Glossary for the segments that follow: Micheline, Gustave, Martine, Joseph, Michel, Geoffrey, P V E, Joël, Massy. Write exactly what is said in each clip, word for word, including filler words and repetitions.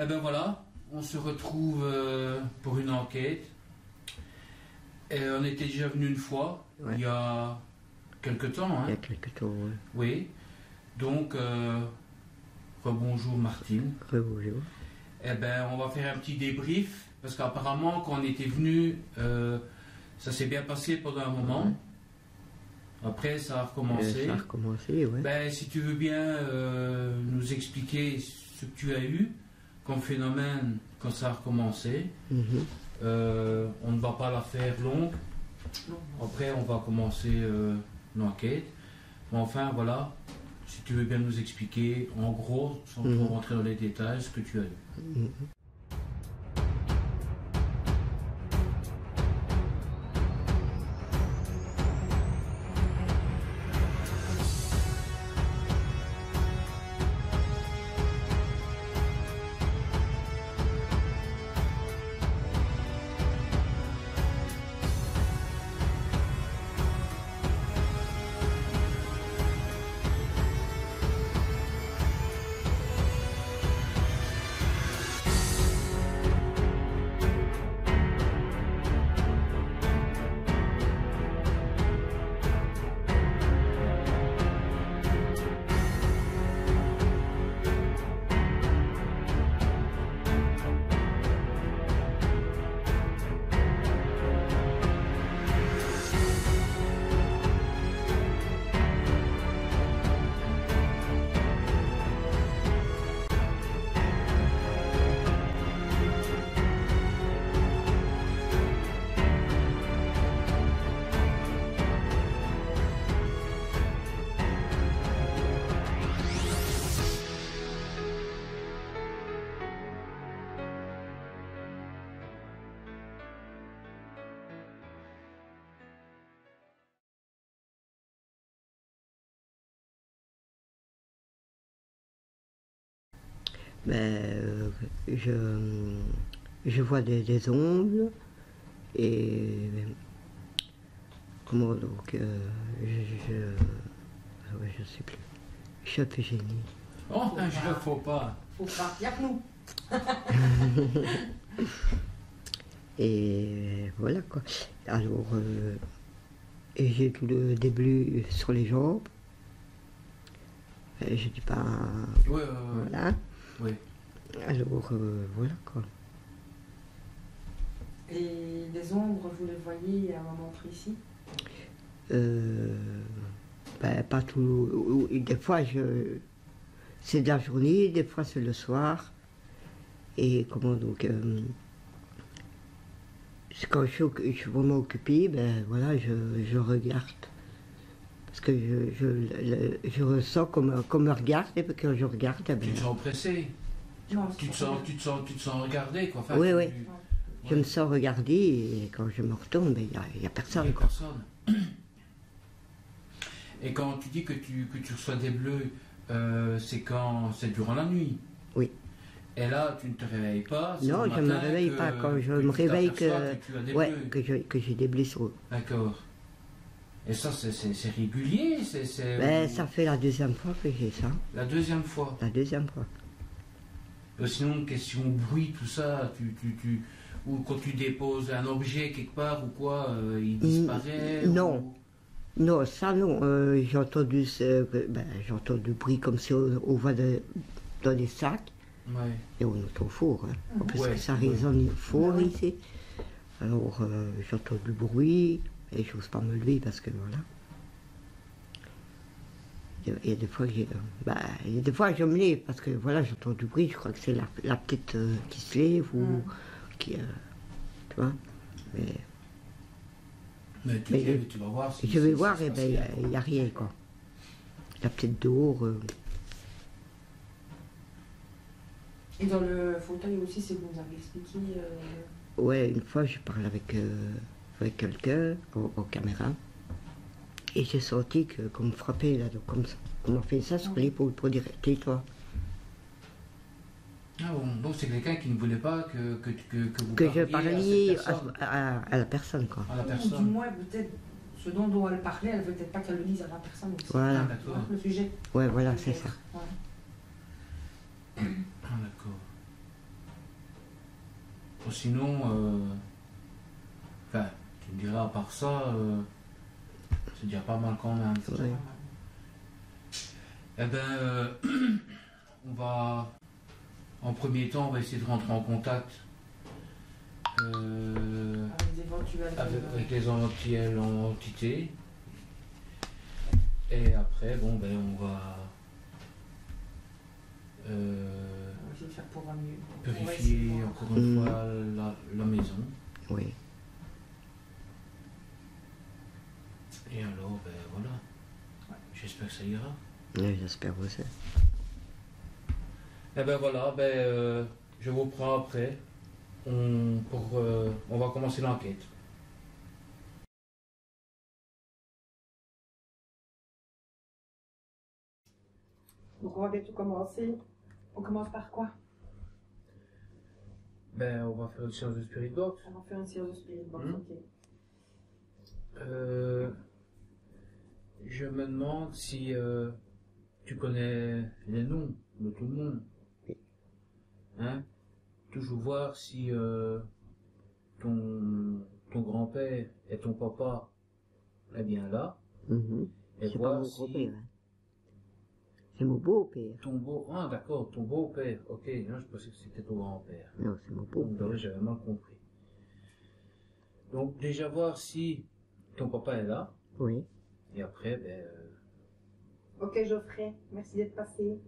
Eh ben voilà, on se retrouve euh, pour une enquête. Et on était déjà venu une fois, ouais. Il y a quelque temps. Hein. Il y a quelque temps, oui. Oui. Donc, euh, rebonjour Martine. Rebonjour. Eh ben, on va faire un petit débrief, parce qu'apparemment, quand on était venu, euh, ça s'est bien passé pendant un moment. Ouais. Après, ça a recommencé. Euh, ça a recommencé, oui. Ben, si tu veux bien euh, nous expliquer ce que tu as eu comme phénomène quand ça a recommencé. Mm-hmm. euh, on ne va pas la faire longue. Après, on va commencer euh, l'enquête. Enfin, voilà. Si tu veux bien nous expliquer, en gros, sans mmh. trop rentrer dans les détails, ce que tu as eu. Mmh. Ben, euh, je, je vois des, des ombres et comment donc euh, je, je, ah ouais, je sais plus. Chape et génie. Oh, faut je ne faut pas. Faut pas, il y a que nous. Et voilà quoi. Alors, euh, et j'ai tout le début sur les jambes. Et je dis pas. Ouais, ouais, ouais. Voilà. Oui. Alors, euh, voilà quoi. Et les ombres, vous les voyez à un moment précis? euh, ben, Pas tout. Des fois, je... c'est de la journée, des fois c'est le soir. Et comment donc euh, quand je suis, je suis vraiment occupée, ben voilà, je, je regarde. Parce que je, je, le, je ressens comme comme me regarde, et puis quand je regarde... Ben... Tu te sens pressé, non, tu, te sens, tu, te sens, tu te sens regardé, quoi. Enfin, oui, tu... oui, ouais. Je me sens regardé, et quand je me retourne, il n'y a, a personne. Il n'y a personne. Et quand tu dis que tu, que tu reçois des bleus, euh, c'est quand c'est durant la nuit? Oui. Et là, tu ne te réveilles pas? Non, je ne me réveille que, pas. Quand je me réveille que, que, ouais, que j'ai que des blessures. D'accord. Et ça, c'est régulier, c'est... Ben, ça fait la deuxième fois que j'ai ça. La deuxième fois? La deuxième fois. Euh, sinon, question bruit, tout ça, tu, tu, tu, ou quand tu déposes un objet quelque part ou quoi, euh, il disparaît? Non, ou... non, ça non. Euh, j'ai entendu, euh, ben, entendu du bruit comme si on, on va de, dans des sacs, ouais. Et on est au four. Hein. En plus, ouais, ça résonne ouais. au four ouais. ici. Alors, euh, j'entends du bruit. Et je n'ose pas me lever parce que voilà. Il y a des fois que j'ai. Bah, il y a des fois que je me lève parce que voilà, j'entends du bruit, je crois que c'est la, la petite euh, qui se lève ou mm. qui. Euh, tu vois. Mais. Mais tu, mais, sais, tu vas voir si. Je vais voir et ben il n'y a, a rien quoi. La petite dehors. Euh... Et dans le fauteuil aussi, c'est bon, vous avez expliqué. Euh... Ouais, une fois je parle avec. Euh... avec quelqu'un en, en caméra, et j'ai senti qu'on me frappait là, donc comme ça, on m'a fait ça sur l'épaule pour dire tais-toi. Ah bon, donc c'est quelqu'un qui ne voulait pas que, que, que, que vous que je parliez à, à, à, à la personne quoi. À la personne. Ou du moins peut-être ce dont, dont elle parlait, elle ne veut peut-être pas qu'elle le dise à la personne aussi. Voilà. Ah, d'accord. Le sujet. Ouais, voilà, c'est ça. Ouais. Ah, d'accord. autres, sinon, euh, enfin, tu me diras, à part ça, euh, c'est déjà pas mal quand même. C'est vrai. Eh ben, euh, on va, en premier temps, on va essayer de rentrer en contact euh, avec, avec les éventuelles entités. Et après, bon, ben, on va euh, purifier encore une fois la, la maison. Oui. Et alors, ben voilà. J'espère que ça ira. Oui, j'espère aussi. Et ben voilà, ben, euh, je vous prends après. On, pour, euh, on va commencer l'enquête. Donc on va bientôt commencer. On commence par quoi? Ben, on va faire une séance de spirit box. On va faire une séance de spirit box, mmh. Ok. Euh, je me demande si euh, tu connais les noms de tout le monde. Hein? Toujours voir si euh, ton, ton grand-père et ton papa est bien là. Mmh. Et voir si... C'est mon beau-père. Ton beau... Ah, d'accord, ton beau-père. Ok, non, je pensais que c'était ton grand-père. Non, c'est mon beau-père. J'avais mal compris. Donc, déjà voir si ton papa est là. Oui. Et après, ben... Euh... Ok, Geoffrey, merci d'être passé.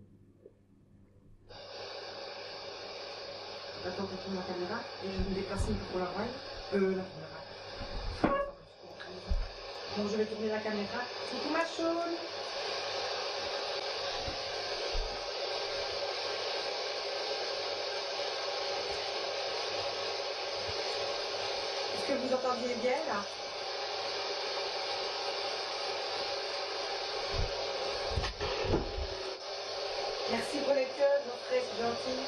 Attends, je tourne la caméra et je vais me déplacer pour la voir. Euh, la caméra. Donc, je vais tourner la caméra. Coucou, ma chaune. Vous entendiez bien là? Merci pour les cœurs, mon frère, c'est gentil.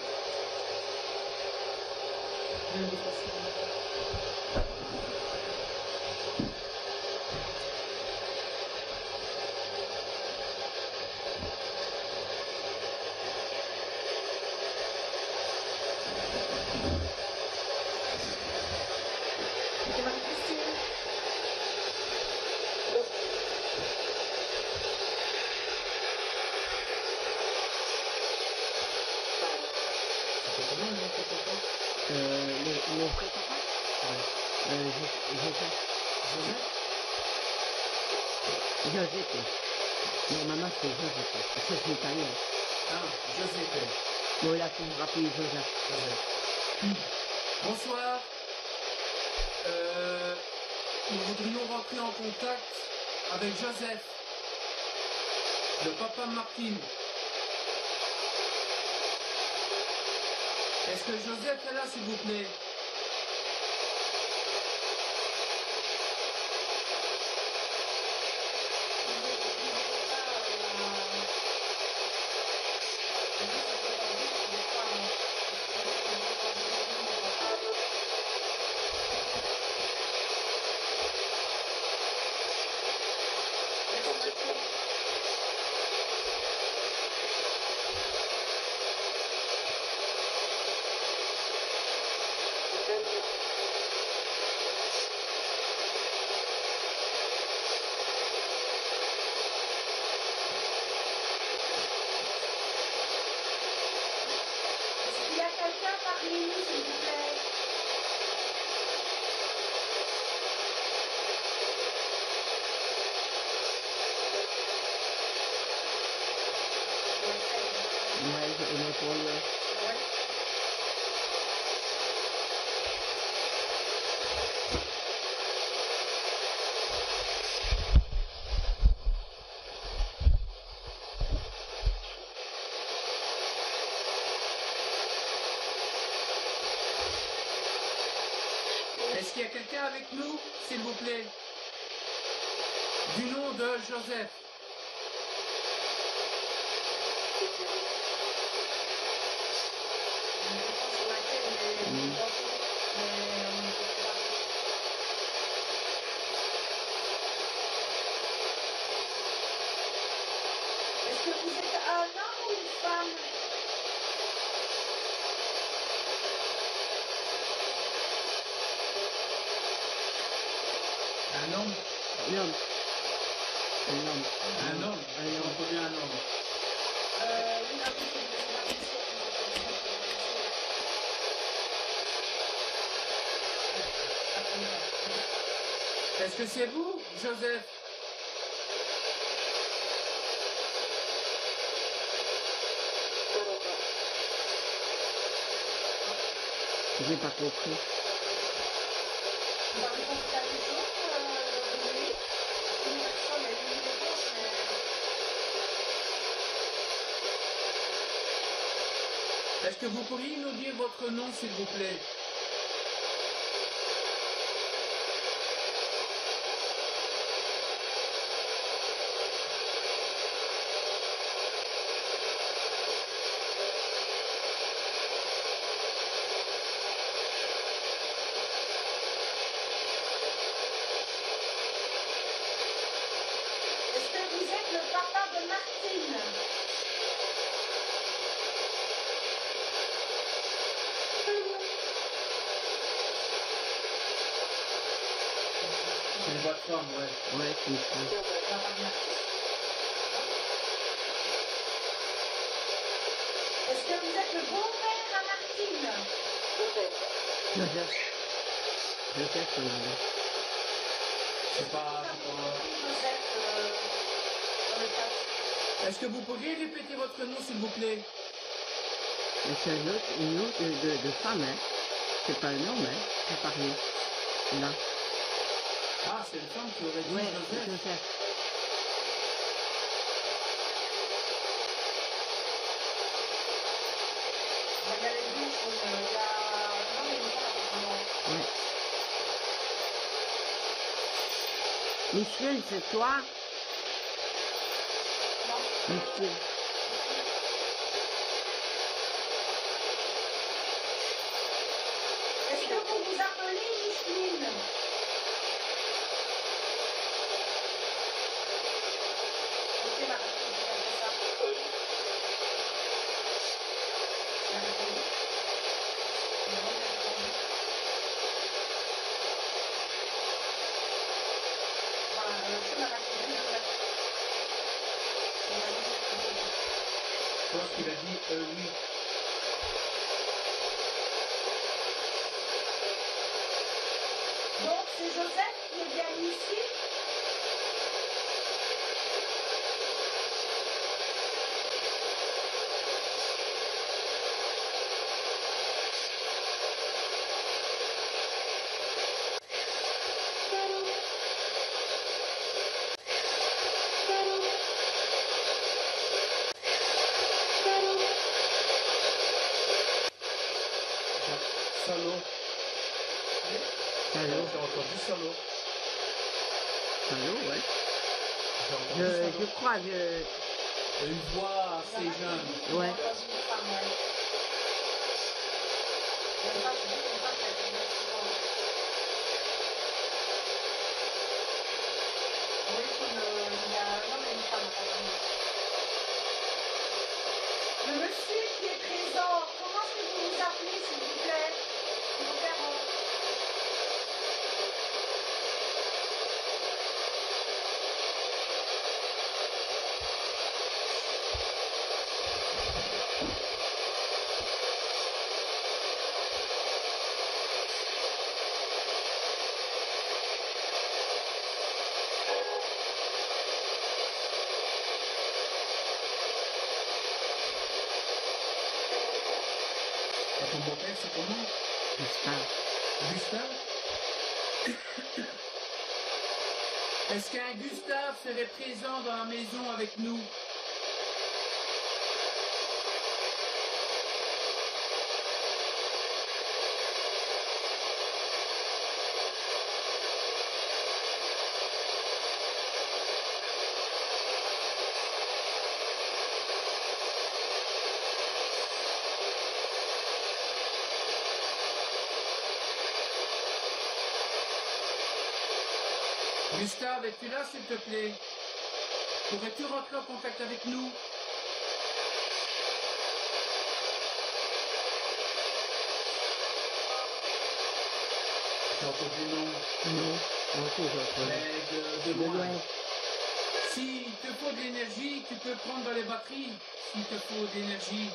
Bonsoir. Euh, nous voudrions rentrer en contact avec Joseph, le papa de Martine. Est-ce que Joseph est là, s'il vous plaît? Est-ce qu'il y a quelqu'un avec nous, s'il vous plaît, du nom de Joseph? Un homme. Un homme. Un homme. Un homme. Un homme. On revient à un homme. Euh, Est-ce que c'est vous, Joseph? Je n'ai pas compris. Est-ce que vous pourriez nous dire votre nom, s'il vous plaît? Oui. Est-ce que vous êtes le beau-père à Martine? Peut-être. Joseph. Joseph, oui. C'est pas... Est-ce que vous pourriez répéter votre nom, s'il vous plaît? C'est un autre, une autre de, de femme, hein. C'est pas un homme, hein, qui a parlé. Là. Ah, c'est le temps que tu aurais dit. Oui, c'est le faire. Oui. Micheline, c'est toi? Non. Micheline. Est-ce que vous vous appelez Micheline? Je crois que... Je... Une voix assez jeune. Ouais. Le monsieur qui est présent, comment est-ce que vous vous appelez, s'il vous plaît? S'il vous plaît, on... Est-ce qu'un Gustave serait présent dans la maison avec nous? Gustave, es-tu là, s'il te plaît? Pourrais-tu rentrer en contact avec nous? J'ai entendu non. Non. Ok, j'ai de ouais. Si il te faut de l'énergie, tu peux prendre dans les batteries. S'il te faut de l'énergie.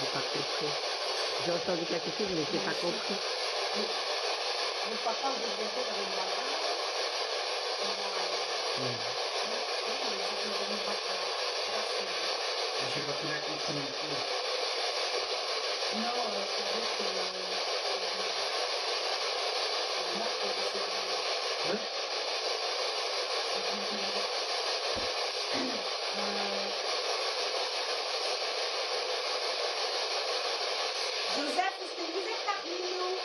J'ai pas compris. J'ai entendu quelque chose, mais j'ai pas compris. Mon papa me développait dans une batterie. Je sais pas si la question est cool. Non, c'est juste que... Moi, je pense que c'est... Ouais. Joseph, est-ce que vous êtes parmi nous?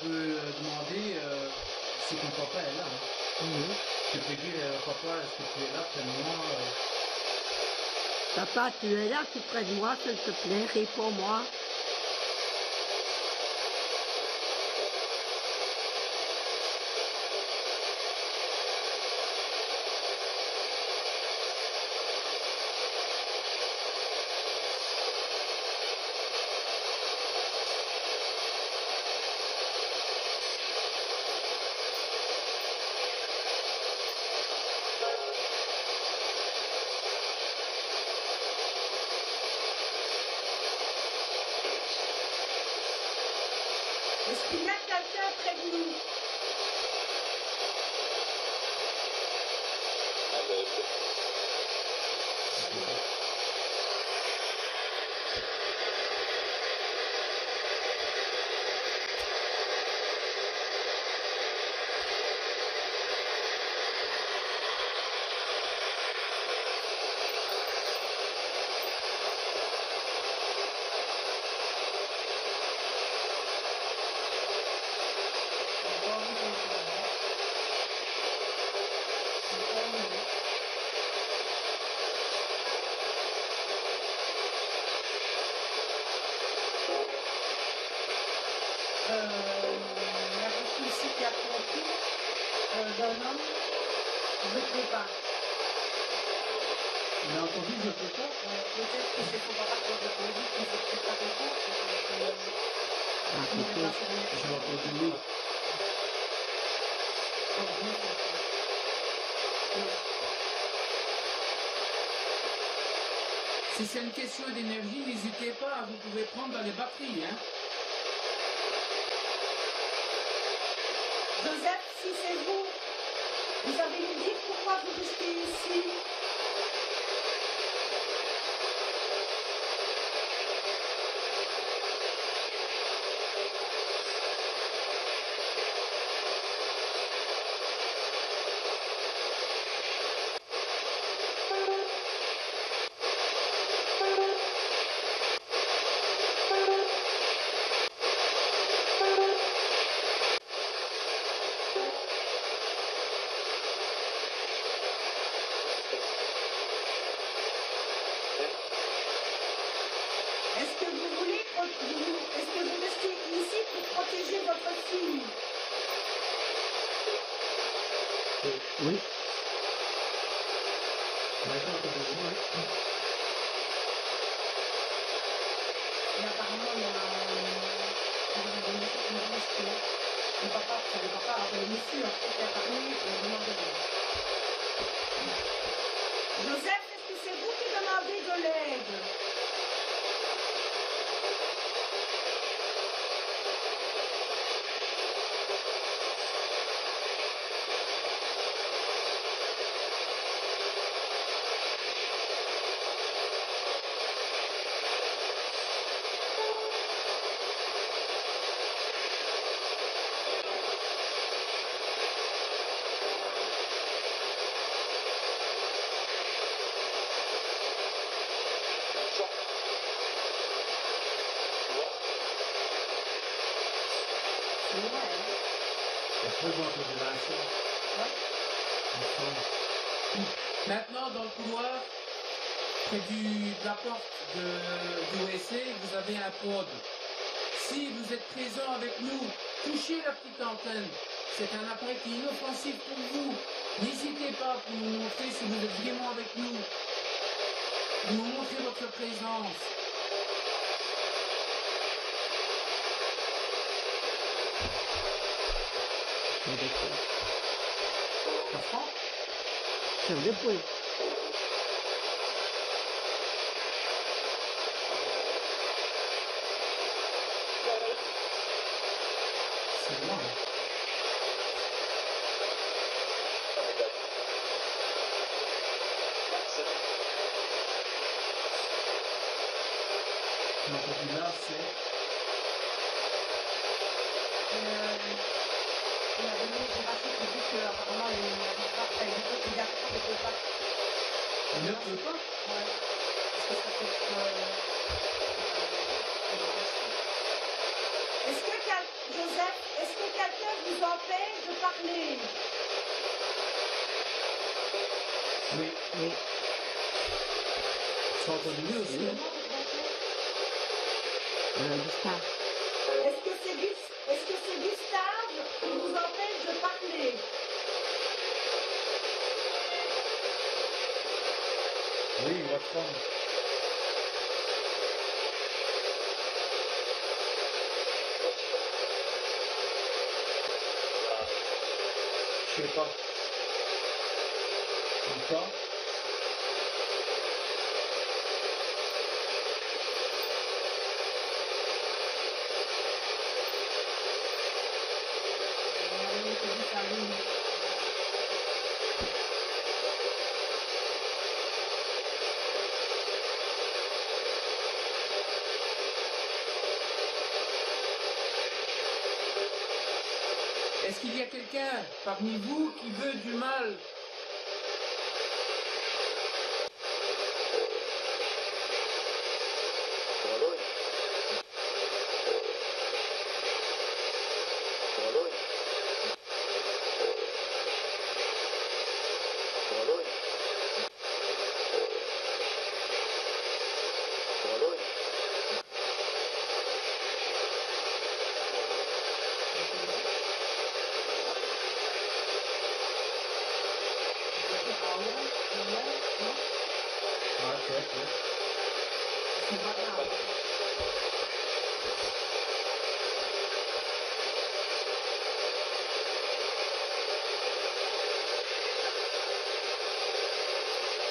Demander euh, si ton papa est là. Hein. Mmh. Je te dis, euh, papa, est-ce que tu es là près de moi? euh... Papa, tu es là, tu es près de moi, s'il te plaît, réponds-moi. Si c'est une question d'énergie, n'hésitez pas, vous pouvez prendre dans les batteries. Hein. Joseph, si c'est vous, vous avez une idée pourquoi vous restez ici? Ouais. Maintenant, dans le couloir, près du, de la porte de, du O S C, vous avez un pod. Si vous êtes présent avec nous, touchez la petite antenne. C'est un appareil qui est inoffensif pour vous. N'hésitez pas pour nous montrer si vous êtes vraiment avec nous. Nous montrer votre présence. C'est vrai, oui. C'est loin. Donc là, c'est... La donnée géographique qui dit que apparemment il n'arrive pas à éviter que les garçons ne peuvent pas. Ils ne peuvent pas ? Ouais. Est-ce que ça peut être... Euh... Est-ce que quel... Joseph, est-ce que quelqu'un vous empêche de parler ? Oui, oui. J'ai entendu mieux aussi. Euh, Gustave. Est-ce que c'est Gustave ? Est-ce que c'est Gustave qui vous empêche de parler? Oui, il va prendre. Je sais pas. Comme ça. Est-ce qu'il y a quelqu'un parmi vous qui veut du mal?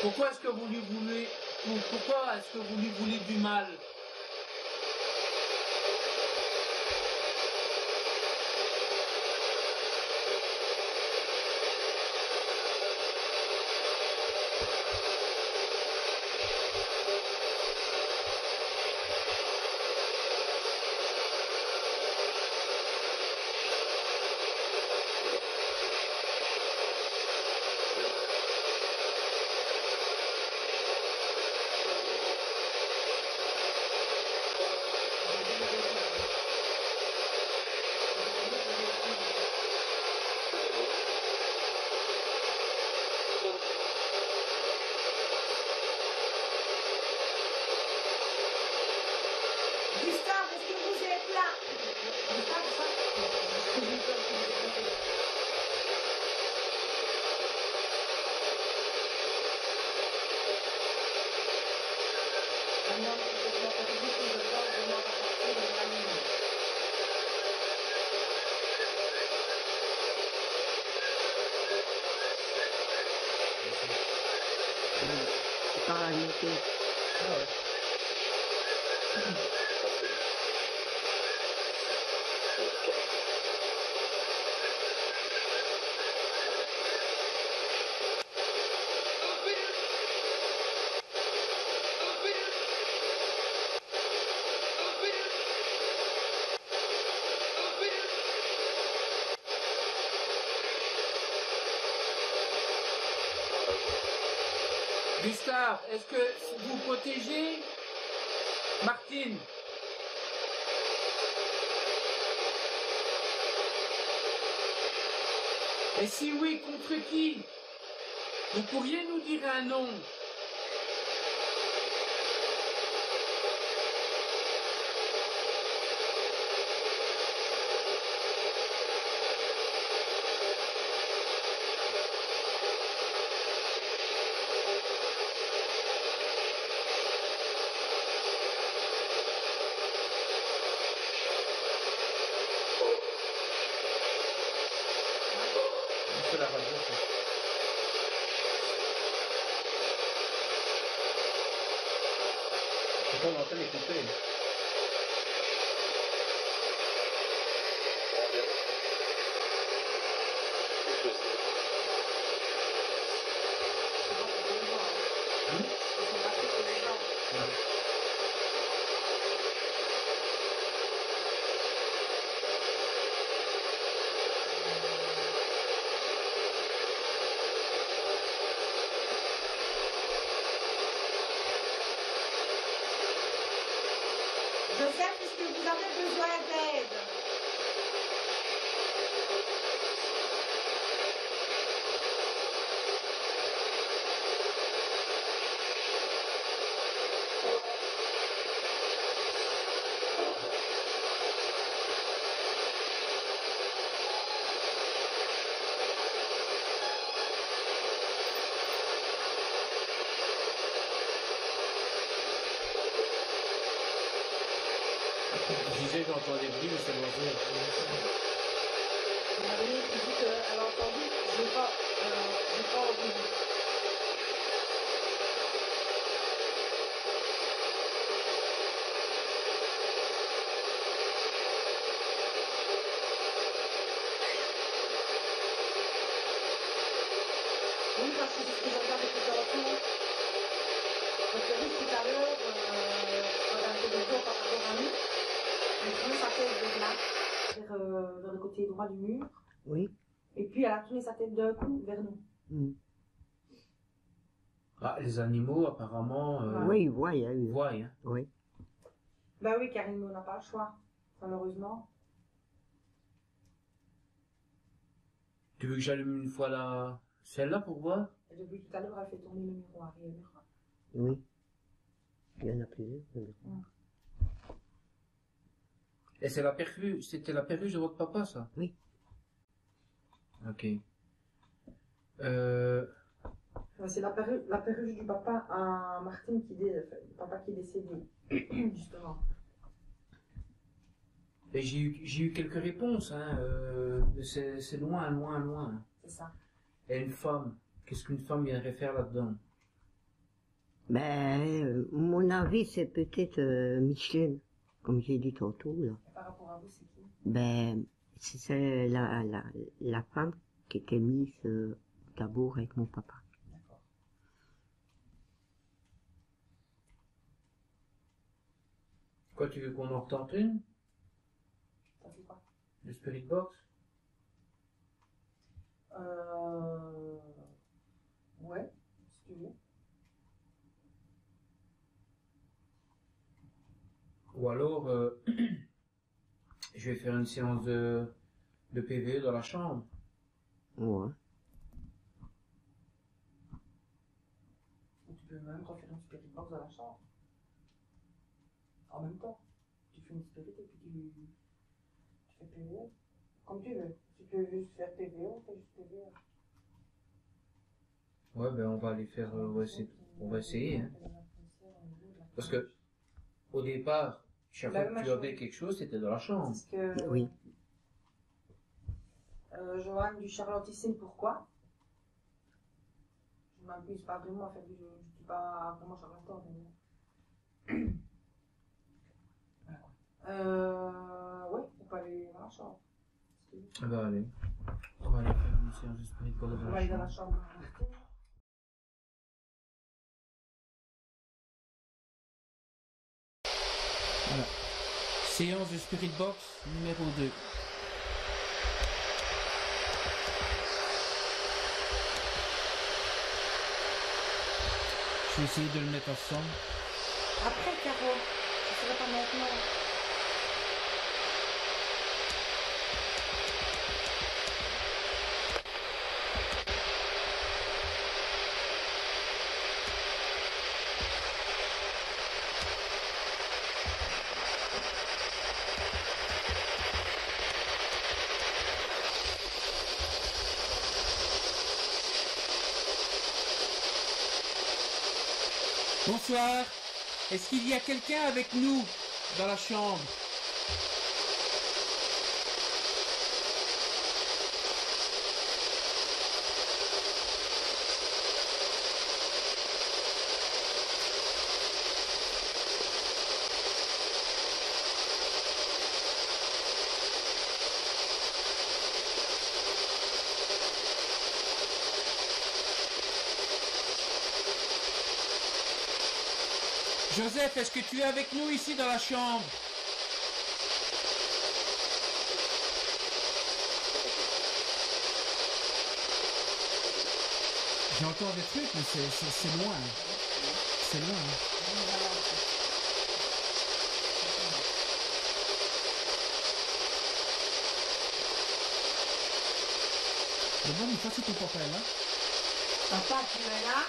Pourquoi est-ce que vous lui voulez, pourquoi est-ce que vous lui voulez du mal? Gustave, est-ce que vous protégez Martine? Et si oui, contre qui? Vous pourriez nous dire un nom? Droit du mur. Oui. Et puis elle a tourné sa tête d'un coup vers nous. Mm. Ah, les animaux apparemment. Euh, oui, ils voient. Ils voient. Hein. Oui. Ben oui, Karine, on n'a pas le choix, malheureusement. Tu veux que j'allume une fois la celle-là pour voir? Depuis tout à l'heure, elle fait tourner le miroir. Et le miroir. Oui. Il y en a plusieurs. Le miroir. Mm. Et c'est la perruque, c'était la perruque de votre papa, ça? Oui. Ok. Euh... C'est la perruque, la perruque du papa à Martine, qui dé... papa qui est décédé, justement. Et j'ai eu, j'ai eu quelques réponses, hein. Euh, c'est loin, loin, loin. C'est ça. Et une femme, qu'est-ce qu'une femme viendrait faire là-dedans? Ben, mon avis, c'est peut-être euh, Micheline. Comme j'ai dit tantôt, là. Et par rapport à vous, c'est qui? Ben, c'est la, la, la femme qui était mise euh, au tabour avec mon papa. D'accord. Quoi, tu veux qu'on en retente une? Ça fait quoi? Le spirit box? Euh... Ouais, si tu veux. Ou alors, euh, je vais faire une séance de, de P V E dans la chambre. Ouais. Tu peux même refaire une spirit box dans la chambre. En même temps, tu fais une spirit et puis tu, tu fais P V E. Comme tu veux. Tu peux juste faire P V E, on fait juste P V E. Ouais, ben on va aller faire, on va essayer. On va essayer hein. Parce que, au départ, chaque fois que tu avais quelque chose, c'était dans la chambre. Parce que... Oui. Euh, Johan du Charlottissin, pourquoi? Je ne m'amuse pas vraiment à faire du... Je ne suis pas vraiment charlatan. Mais... euh... Ouais, on peut aller dans la chambre. Ah bah allez. On va aller faire une séance de spirit pour aller dans la chambre. On va aller dans la chambre. Séance de Spirit Box numéro deux. Je vais essayer de le mettre ensemble. Après, Caro, ce ne serait pas maintenant. Bonsoir. Est-ce qu'il y a quelqu'un avec nous dans la chambre ? Joseph, est-ce que tu es avec nous ici dans la chambre ? J'ai encore des trucs, mais c'est loin. C'est loin. Je vais me faire tout pour faire là. Papa, tu es là ?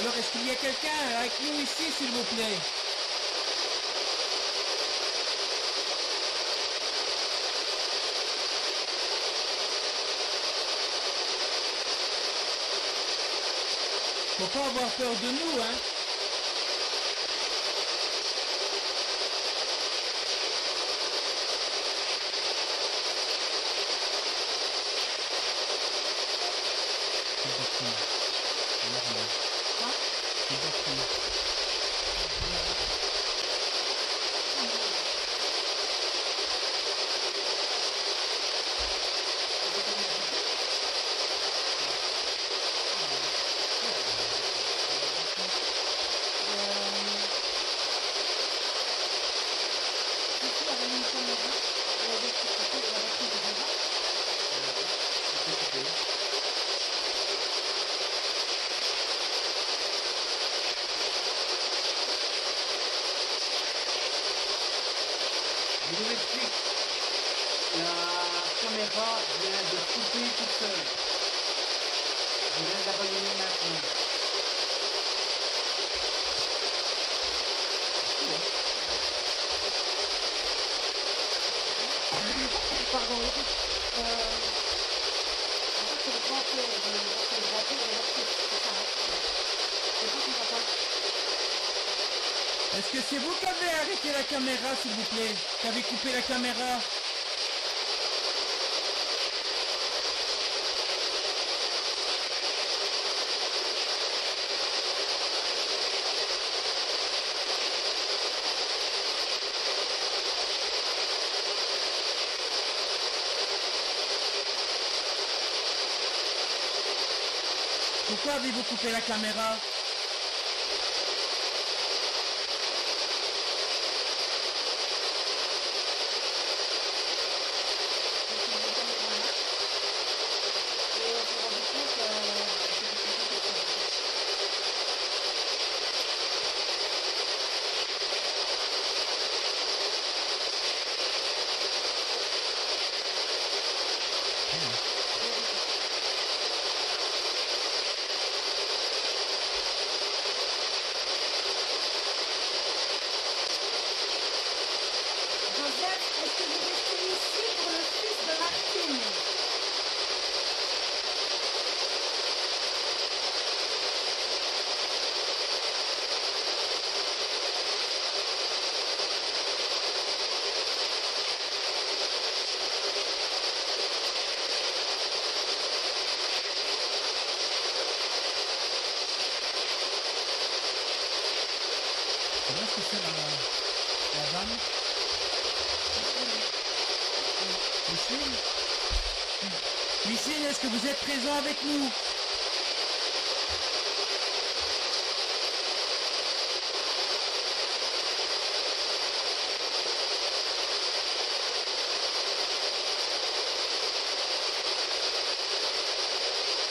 Alors, est-ce qu'il y a quelqu'un avec nous ici, s'il vous plaît ? Faut pas avoir peur de nous, hein ? Est-ce que c'est vous qui avez arrêté la caméra, s'il vous plaît? Qui avez coupé la caméra? Pourquoi avez-vous coupé la caméra? ce que c'est la dame? Micheline Micheline, est-ce que vous êtes présent avec nous?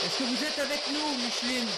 Est-ce que vous êtes avec nous, Micheline?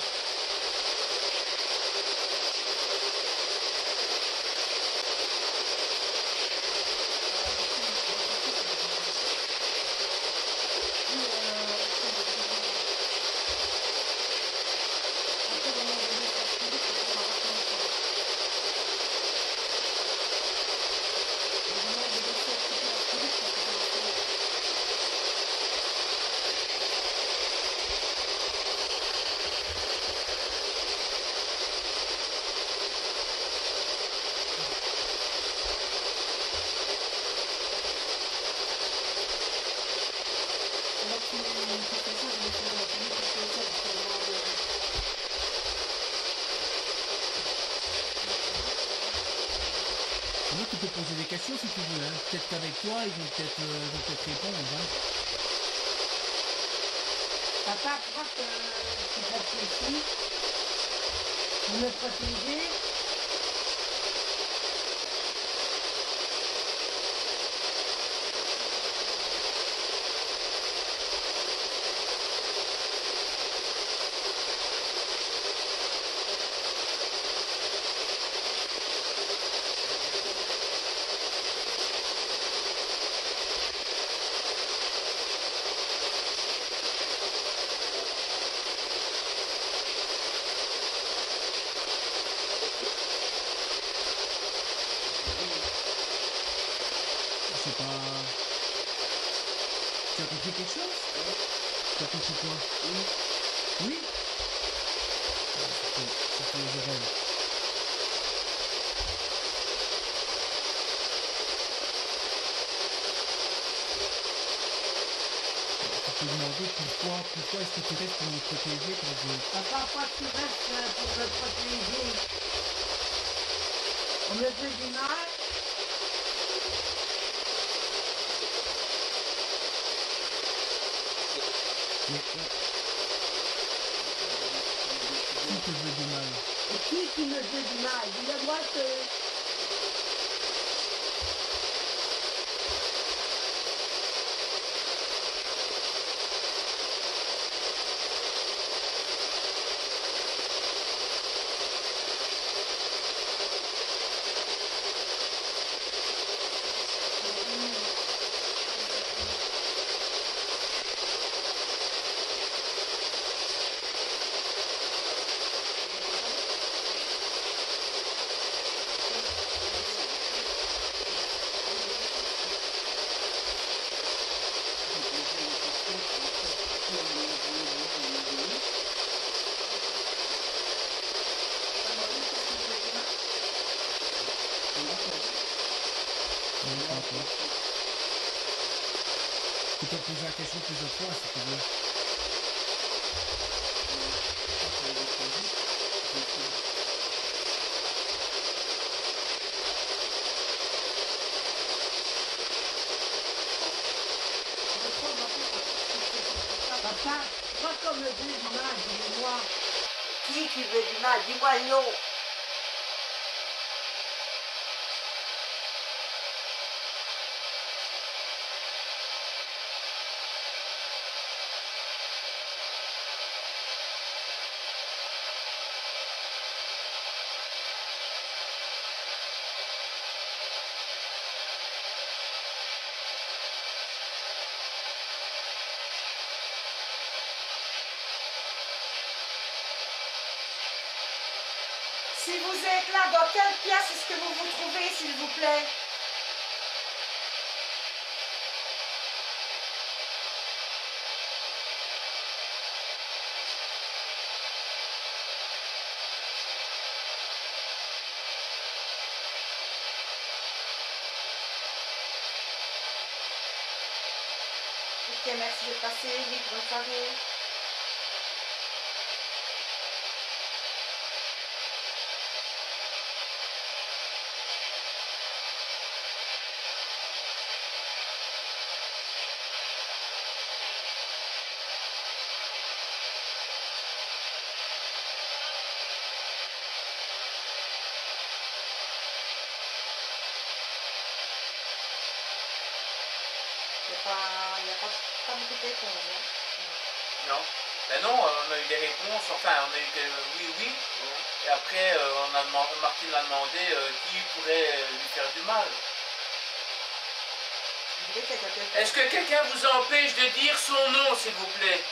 Poser des questions si tu veux, hein. Peut-être qu'avec toi ils vont peut-être euh, peut répondre. Hein. Papa, crois que tu vas être ici pour me protéger. Pourquoi, pourquoi est-ce que tu restes pour me protéger quand je... Papa, pourquoi tu restes pour me protéger? On me fait du mal. Qui te veut du mal? Et qui qui me veut du mal? Dis-le-moi que... Si vous êtes là, dans quelle pièce est-ce que vous vous trouvez, s'il vous plaît? Ok, merci de passer, vite, bonne soirée. pas, il n'y a pas, pas beaucoup de réponses. Hein? Non. Ben non, on a eu des réponses, enfin on a eu des oui, oui. Mm. Et après, on a demandé, Martine a demandé euh, qui pourrait lui faire du mal. Est-ce que quelqu'un vous empêche de dire son nom, s'il vous plaît?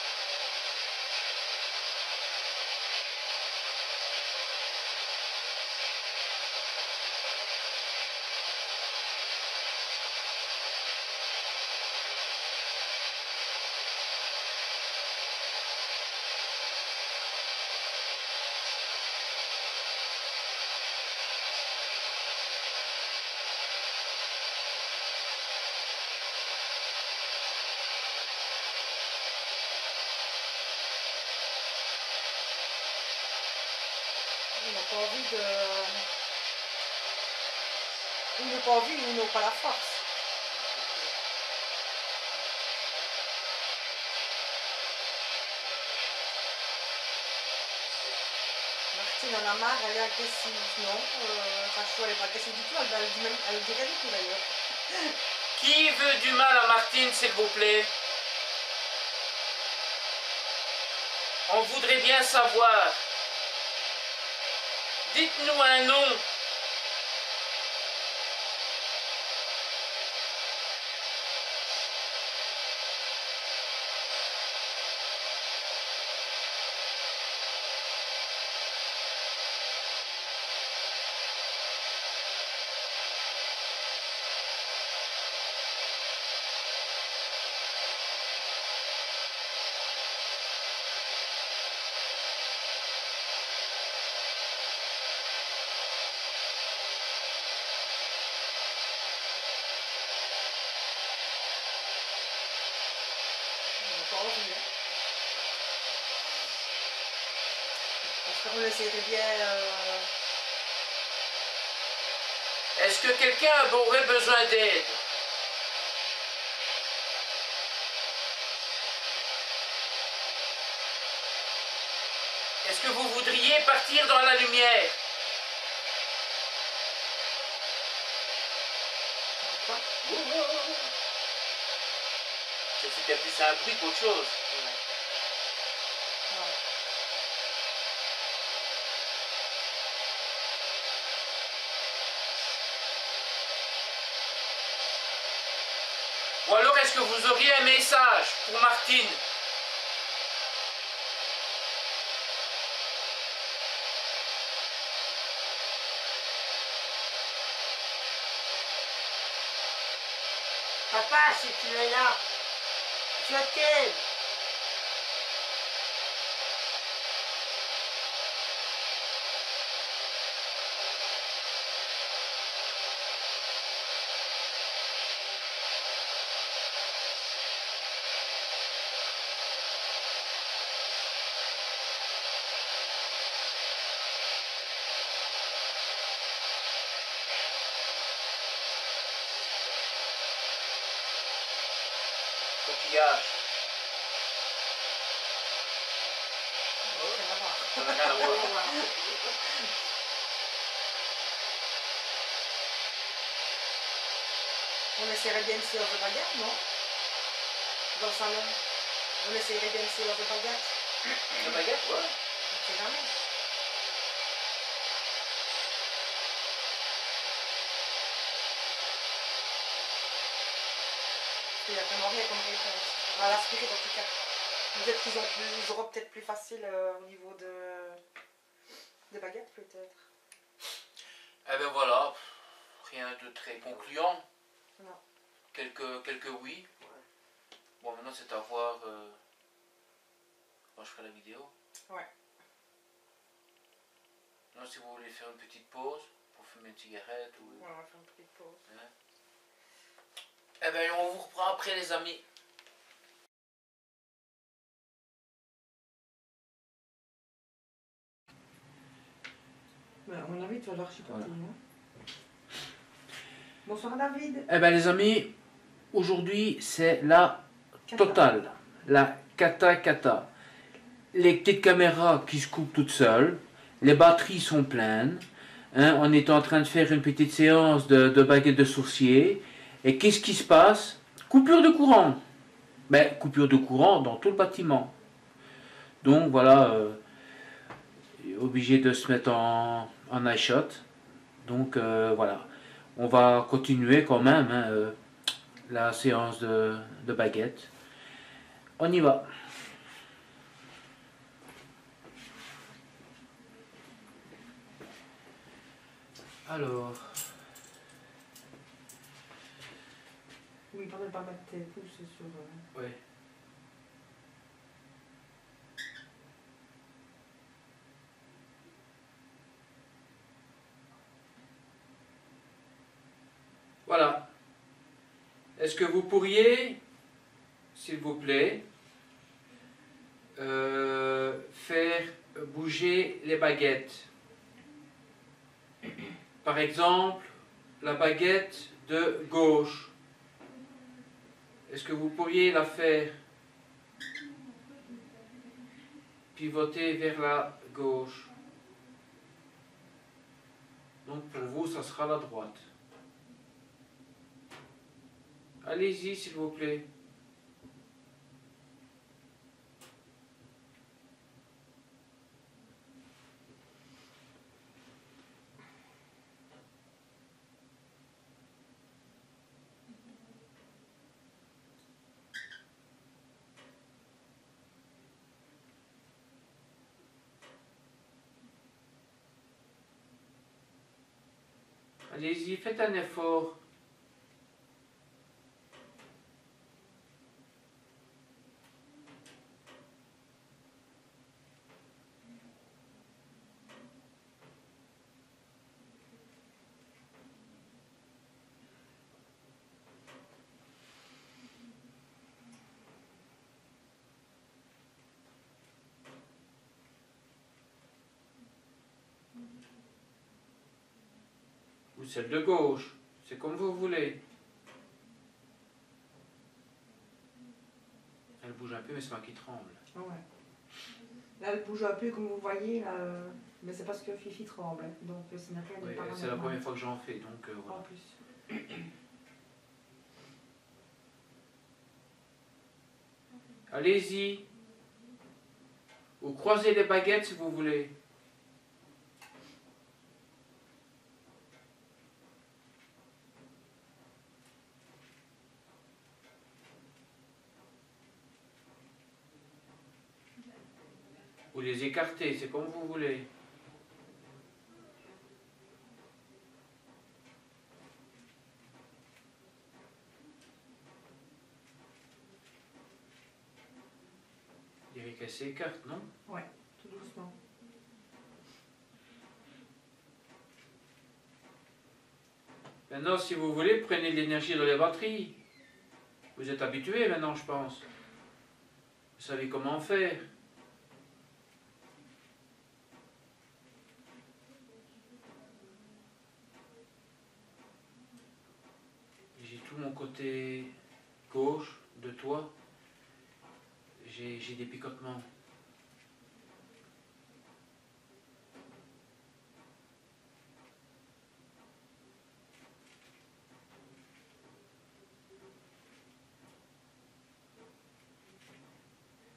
Il n'a pas envie de... Il n'a pas envie, il n'a pas la force. Martine en a marre, elle est agressive, non? Enfin, euh, elle n'est pas agressive du tout, elle, elle, elle, elle, elle dirait du tout d'ailleurs. Qui veut du mal à Martine, s'il vous plaît? On voudrait bien savoir. Dites-nous un nom. Euh... Est-ce que quelqu'un aurait besoin d'aide? Est-ce que vous voudriez partir dans la lumière? C'était plus un bruit qu'autre chose. Ou alors, est-ce que vous auriez un message pour Martine? Papa, si tu es là, je t'aime. On essaierait bien une séance de baguette, non? Dans le salon. On essaierait bien une séance de baguette. De baguette, ouais. On ne sait jamais. Il n'y a vraiment rien comme réponse. À la spirit, en tout cas. Peut-être qu'ils plus... auront peut-être plus facile euh, au niveau de... des baguettes, peut-être. Eh ben voilà. Rien de très concluant. Non. Quelques, quelques oui. Ouais. Bon, maintenant c'est à voir. Euh... Moi, je ferai la vidéo. Ouais. Non, si vous voulez faire une petite pause pour fumer une cigarette ou. Ouais, on va faire une petite pause. Hein? Eh bien, on vous reprend après, les amis. Bah, on invite alors, je suis partie, voilà. Hein? Bonsoir David. Eh bien les amis, aujourd'hui c'est la totale, la cata-cata. Les petites caméras qui se coupent toutes seules, les batteries sont pleines. Hein, on est en train de faire une petite séance de, de baguette de sourcier. Et qu'est-ce qui se passe? Coupure de courant. Mais coupure de courant dans tout le bâtiment. Donc voilà, euh, obligé de se mettre en, en eye shot. Donc euh, voilà, on va continuer quand même hein, euh, la séance de, de baguette. On y va. Alors... Oui, pardon, par ma tête, c'est sûr. Oui. Voilà. Est-ce que vous pourriez, s'il vous plaît, euh, faire bouger les baguettes? Par exemple, la baguette de gauche. Est-ce que vous pourriez la faire pivoter vers la gauche? Donc pour vous, ça sera la droite. Allez-y, s'il vous plaît. Allez-y, faites un effort. Ou celle de gauche, c'est comme vous voulez. Elle bouge un peu, mais c'est moi qui tremble. Ouais. Là, elle bouge un peu, comme vous voyez, là, mais c'est parce que Fifi tremble. Donc, c'est oui, la première fois que j'en fais, donc euh, voilà. En plus. Allez-y. Ou croisez les baguettes si vous voulez. Vous les écartez, c'est comme vous voulez. Il dirait qu'elle s'écarte, non? Ouais, tout doucement. Maintenant, si vous voulez, prenez l'énergie dans les batteries. Vous êtes habitués maintenant, je pense. Vous savez comment faire. Côté gauche de toi, j'ai des picotements.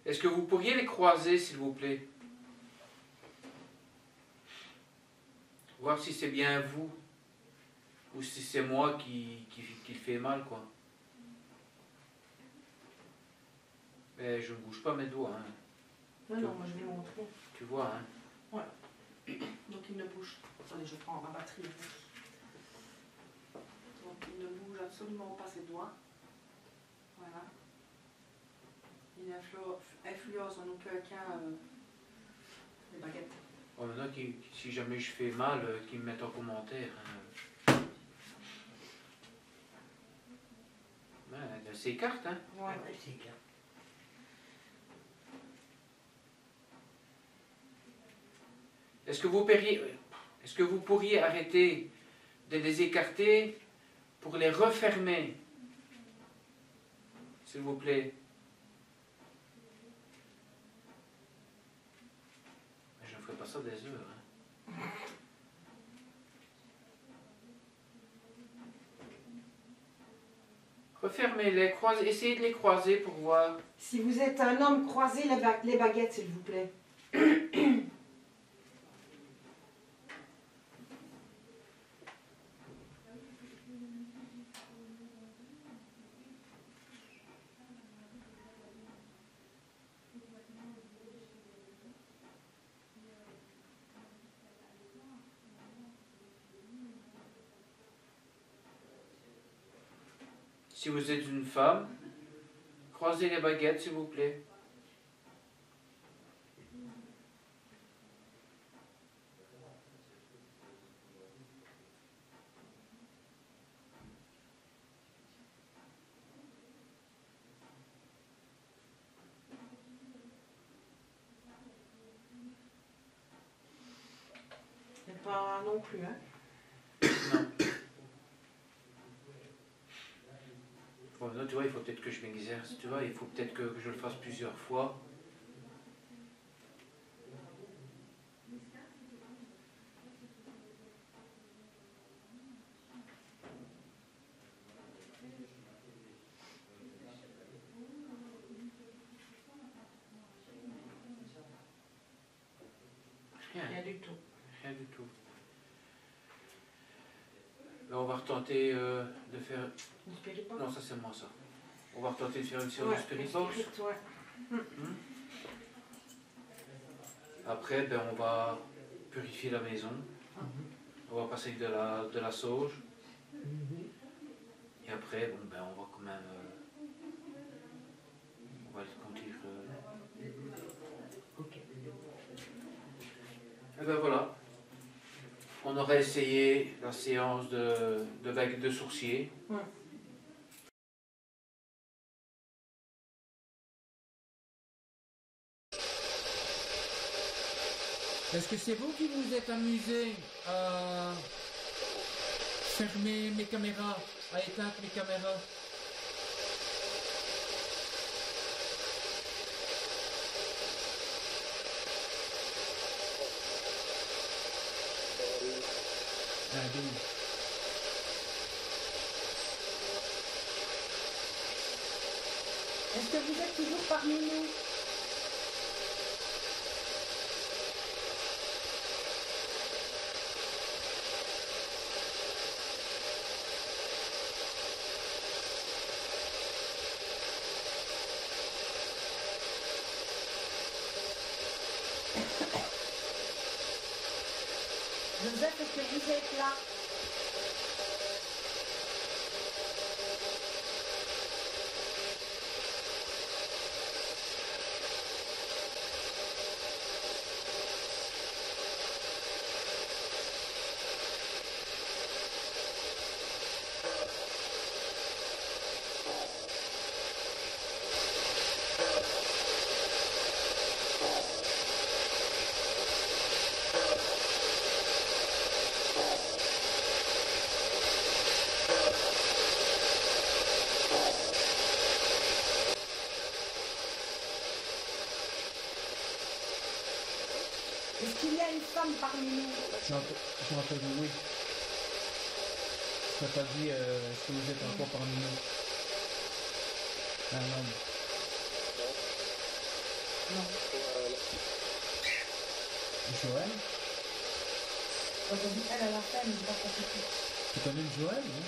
Est-ce que vous pourriez les croiser, s'il vous plaît? Voir si c'est bien vous. Ou si c'est moi qui, qui, qui le fais mal, quoi. Mais je ne bouge pas mes doigts, hein. Non, tu non, vois, moi je vais montrer. Tu vois, hein. Voilà. Donc il ne bouge. Attendez, je prends ma batterie. Donc il ne bouge absolument pas ses doigts. Voilà. Il influence en aucun euh, les baguettes. Bon, maintenant, si jamais je fais mal, qu'ils me mettent en commentaire. Hein. Elle s'écarte, hein? Ouais, elle s'écarte. Est-ce que vous pourriez, est-ce que vous pourriez arrêter de les écarter pour les refermer? S'il vous plaît. Je ne ferai pas ça des heures, hein? Refermez-les, croisez, essayez de les croiser pour voir. Si vous êtes un homme, croisez les, ba les baguettes, s'il vous plaît. Si vous êtes une femme, croisez les baguettes, s'il vous plaît. Il n'y a pas non plus, hein? Tu vois, il faut peut-être que je m'exerce, tu vois, il faut peut-être que, que je le fasse plusieurs fois. Rien. Rien du tout. Rien du tout. Là, on va retenter euh, de faire... Non, ça c'est moi ça. On va retenter de faire une séance ouais, spirituelle. Ouais. Hum. Après, ben, on va purifier la maison. Mm-hmm. On va passer de la, de la sauge. Mm-hmm. Et après, bon, ben, on va quand même... Euh, on va continuer. Euh... Okay. Et ben voilà. On aurait essayé la séance de, de baguette de sourcier. Ouais. Est-ce que c'est vous qui vous êtes amusé à fermer mes caméras, à éteindre mes caméras? Ah, est-ce que vous êtes toujours parmi nous? Joseph, est-ce que vous êtes là? Parmi nous. J'ai entendu oui. Je n'ai pas dit euh, est-ce que vous êtes encore parmi nous. Un homme. Non. Joël? Aujourd'hui, elle a la femme, je ne pas profiter. Tu connais Joël, oui?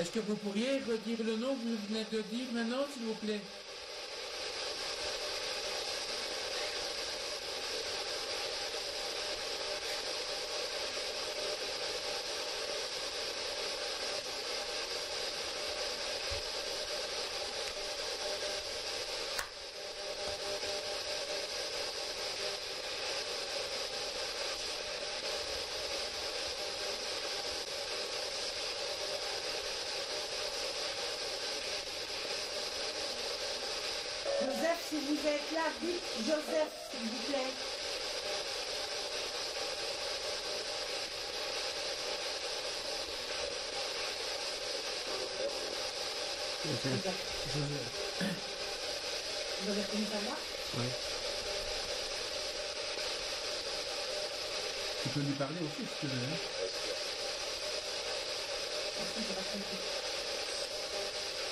Est-ce que vous pourriez redire le nom que vous venez de dire maintenant, s'il vous plaît? Si vous êtes là, dites Joseph, s'il vous plaît. Joseph. Joseph. Vous avez reconnu ta voix? Oui. Tu peux lui parler aussi, si tu veux. Hein.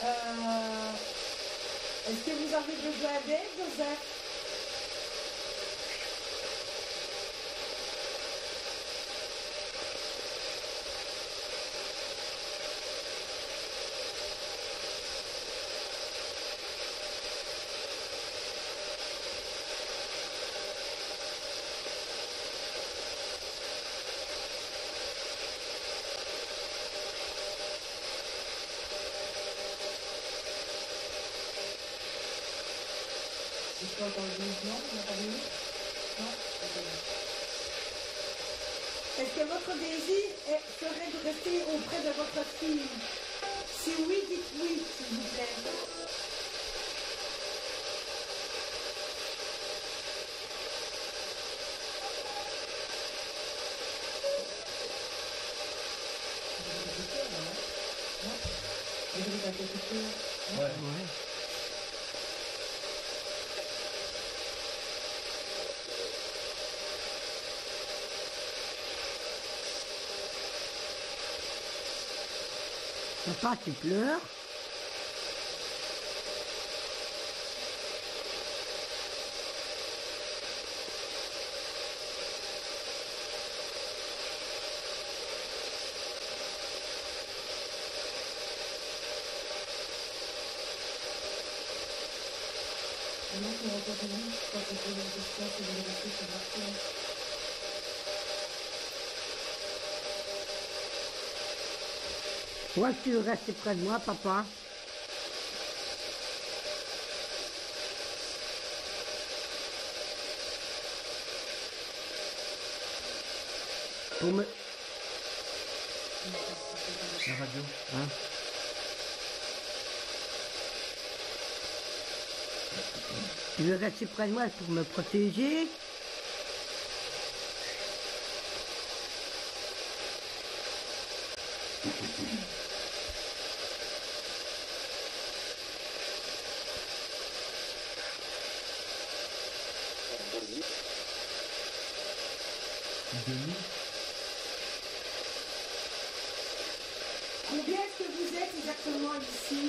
Euh, Est-ce que vous avez besoin d'aide, Joseph? Est-ce que votre désir serait de rester auprès de votre fille? Si oui, dites oui, s'il vous plaît. Ouais, ouais. Papa, tu pleures? Toi, tu restes près de moi, papa. Pour me... La radio, hein? Tu veux rester près de moi pour me protéger? Combien est-ce que vous êtes exactement ici?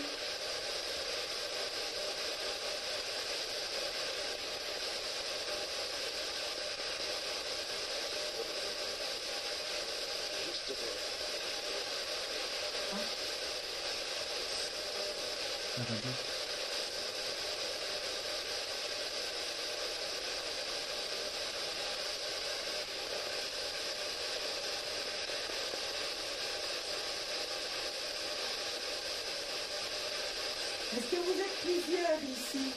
Est-ce que vous êtes plusieurs ici?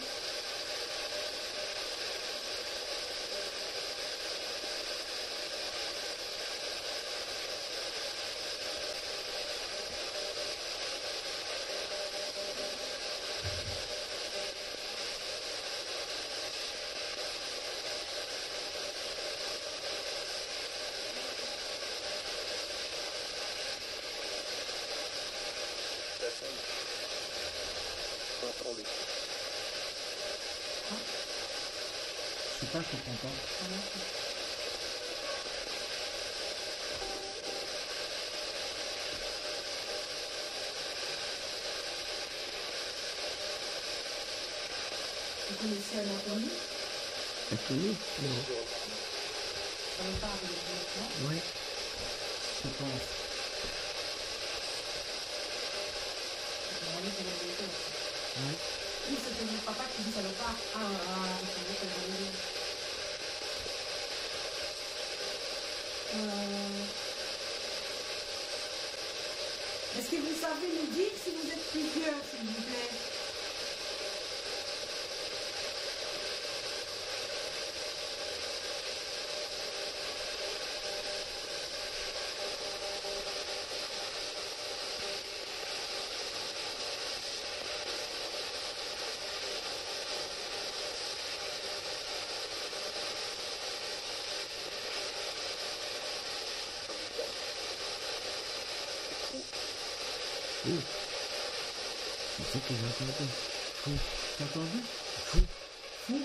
Je sais pas, je comprends pas. Vous connaissez un inconnu? Un inconnu? Non. Ça me parle de vous, non? Oui. Je pense. Oui. Oui, c'était mon papa qui dit ça ne va pas. Ah, ah, ah, je savais que j'allais dire. Euh... Est-ce que vous savez nous dire si vous êtes plusieurs, s'il vous plaît? Ouh. C'est ça que j'ai entendu. Fou. T'as entendu? Fou. Fou. Fou.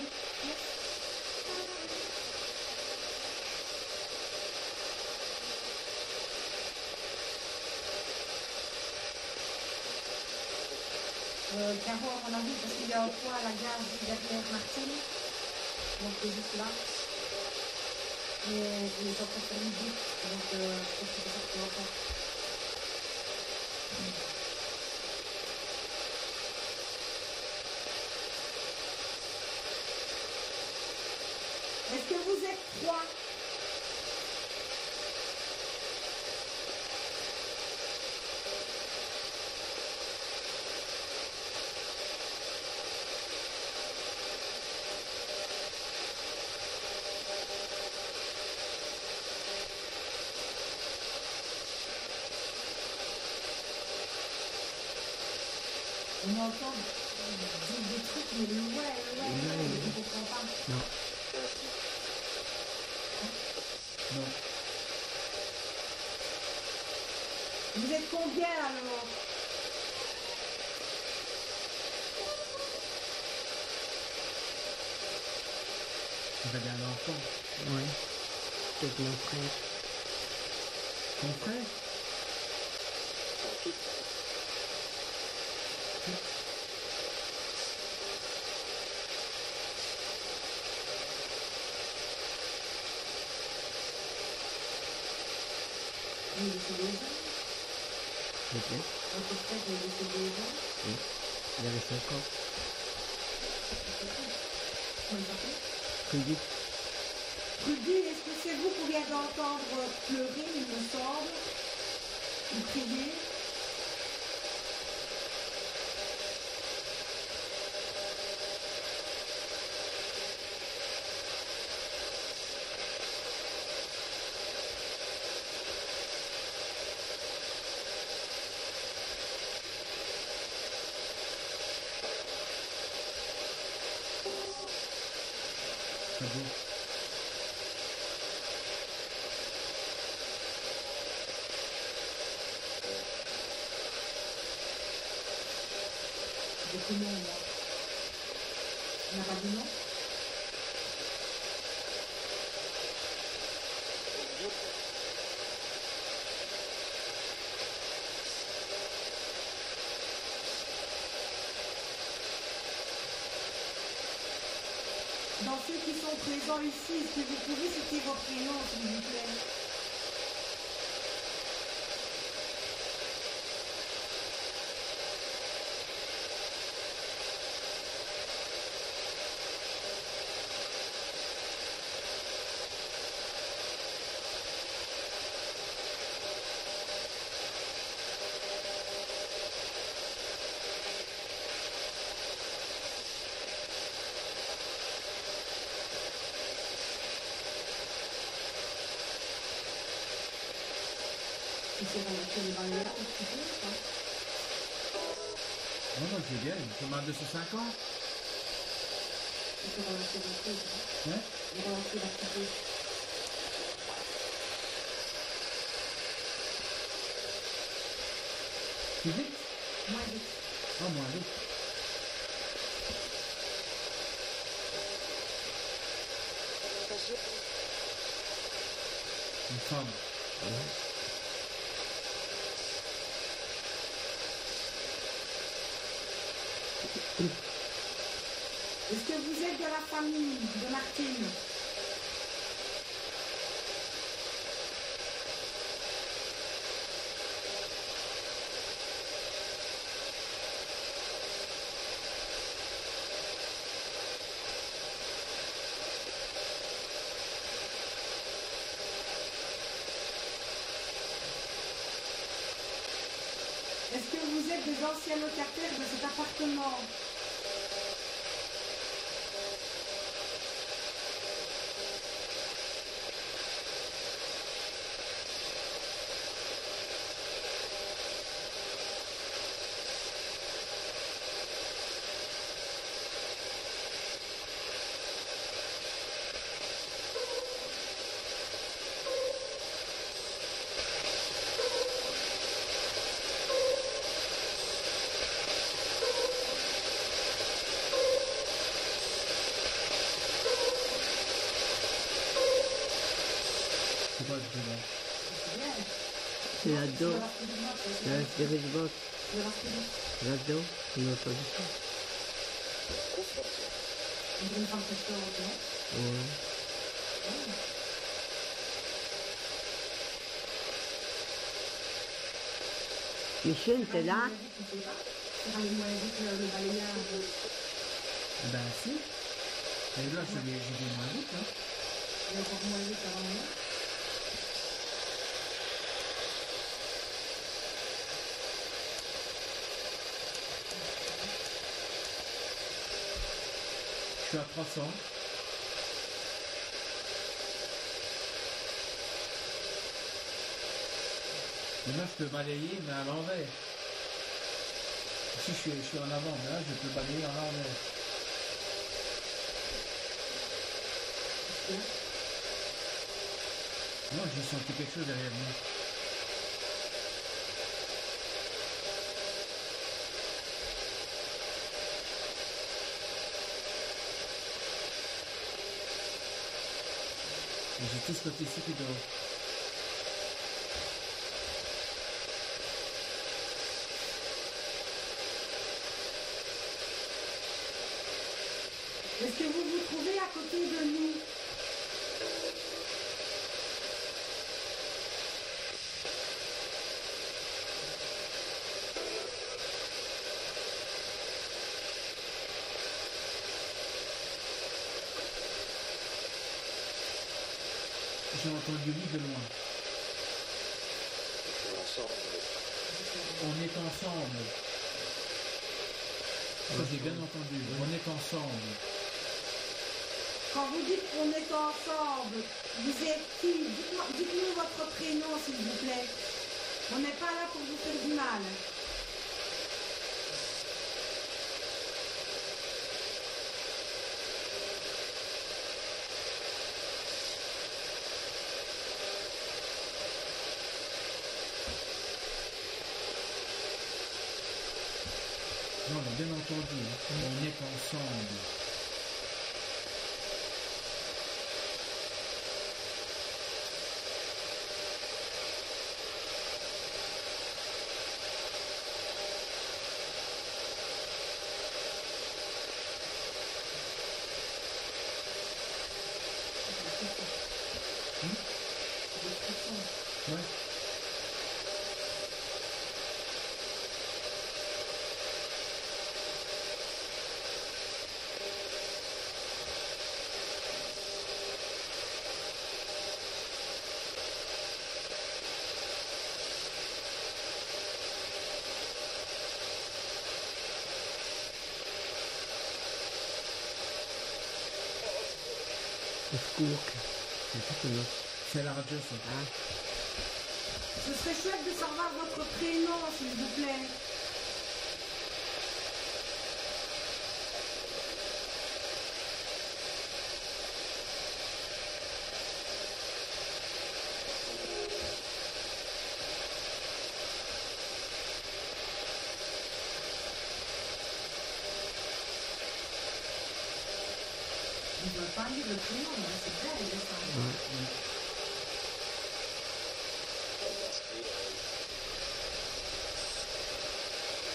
Euh, Caro, à mon avis, parce qu'il y a un point à la gare derrière Martine. Donc, c'est juste là. Et je les entends faire midi. Donc, euh, je pense que c'est ça que tu entends. Est-ce que vous êtes trois? On entend des, des trucs, mais ouais, ouais, ouais, je ne comprends pas. Non. Hein? Non. Vous êtes combien alors? Vous avez un enfant? Oui. C'est mon frère. Mon frère? Il est décédé déjà? Ok. Votre frère est décédé déjà? Oui. Il avait cinq ans. Comment il s'appelle? Rudy. Rudy, est-ce que c'est vous qu'on vient d'entendre pleurer, il me semble? Ou crier? Dans ceux qui sont présents ici, est-ce que vous pouvez citer vos prénoms, s'il vous plaît? C'est bien, il commande deux cent cinquante. Il faut relancer la crise. Hein? Il faut relancer la crise. Plus vite? Moins vite. Ah, moins vite. Une femme. Ouais. Est-ce que vous êtes de la famille de Martine? Est-ce que vous êtes des anciens locataires de cet appartement? C'est bien. c'est là-dedans. Là, c'est les box. Là-dedans, on n'a pas du tout. Ouais. Michel, t'es là? Ben si. Et là, j'ai bien moins vite, hein. Il y a encore moins vite avant moi. Je suis à trois cents. Et là, je peux balayer, mais à l'envers. Ici, je suis, je suis en avant, mais là, je peux balayer à l'envers. Non, j'ai senti quelque chose derrière moi. J'ai tout ce côté-ci qui est dehors. Est-ce que vous vous trouvez à côté de nous? J'ai entendu lui de loin. On est ensemble. Ça, j'ai bien entendu. On est ensemble. Quand vous dites qu'on est ensemble, vous êtes qui? Dites-nous votre prénom, s'il vous plaît. On n'est pas là pour vous faire du mal. Non, non, bien entendu, on est ensemble. Hum? Ouais. C'est la radio, ça. Ah. Ce serait chouette de savoir votre prénom, s'il vous plaît. Il ne m'a pas dit le prénom, mais c'est bien, il est sympa. Ouais, ouais.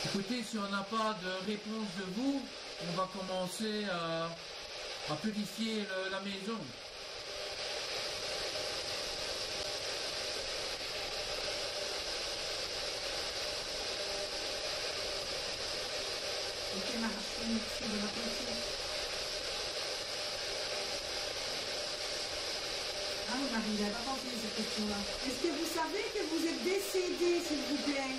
Écoutez, si on n'a pas de réponse de vous, on va commencer à, à purifier le, la maison. Ok, Martine, merci de m'appeler. Ah, Marie, il n'a pas pensé à cette question-là. Est-ce que vous savez que vous êtes décédé, s'il vous plaît?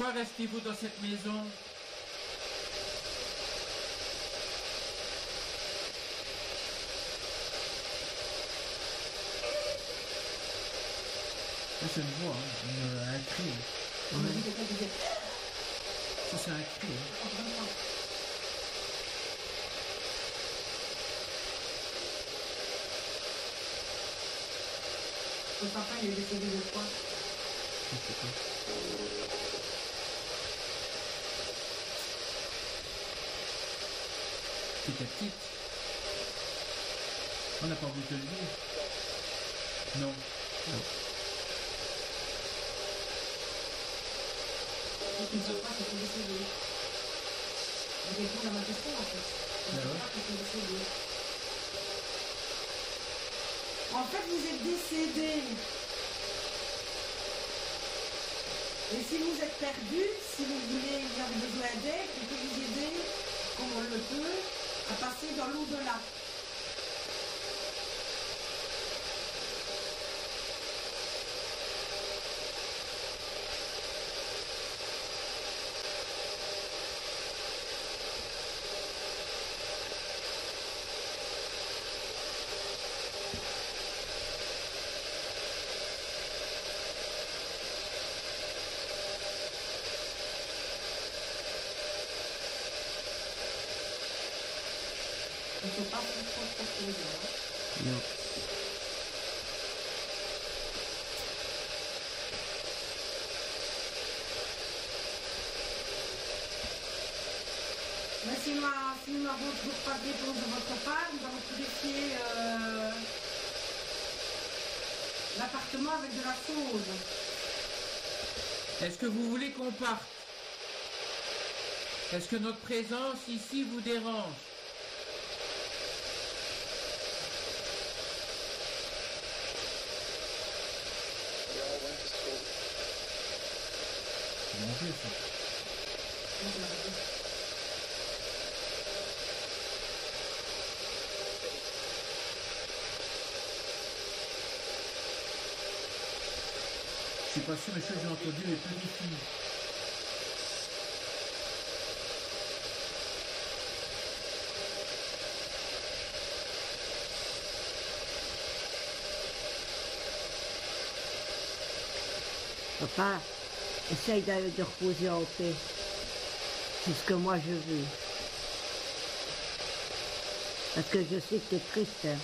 Pourquoi restez-vous dans cette maison? Ça c'est une voix, hein, un cri. Hein. Ouais. Ça c'est un cri. Hein. Mon papa, il est décédé de quoi? Je sais pas. C'était petit. On n'a pas envie de te le dire. Non. Non. Donc il ne sait pas que tu es décédé. Il répond à ma question en fait. Il ne sait pas que tu es décédé. En fait, vous êtes décédé. Et si vous êtes perdu, si vous voulez, vous avez besoin d'aide, on peut vous aider, comme on le peut, à passer dans l'au-delà. Avec de la sauge. Est-ce que vous voulez qu'on parte? Est-ce que notre présence ici vous dérange? C'est mon jeu, ça. Je suis pas sûr, monsieur, j'ai entendu les petits filles. Papa, essaye d'aller te reposer en paix. C'est ce que moi je veux. Parce que je sais que t'es triste, hein.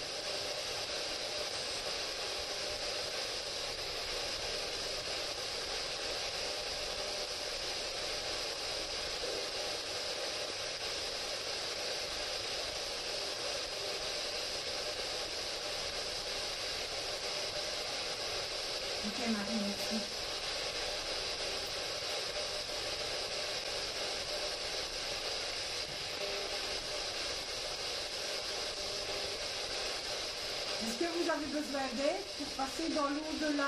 Passer dans l'au-delà.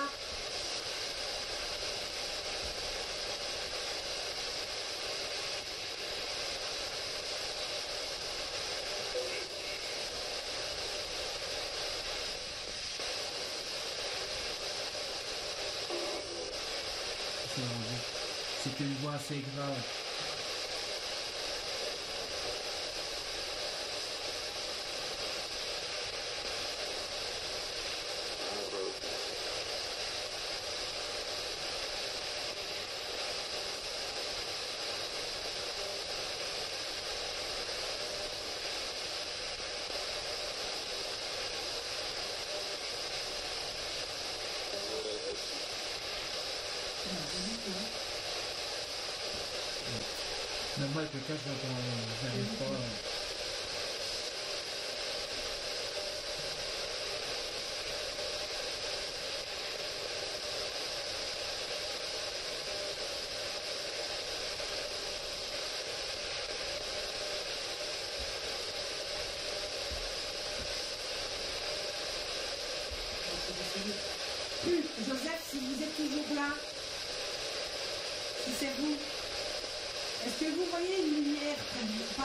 C'est une voix assez grave. Moi, le cas, j'arrive pas. Joseph, si vous êtes toujours là, si c'est vous. Est-ce que vous voyez une lumière pas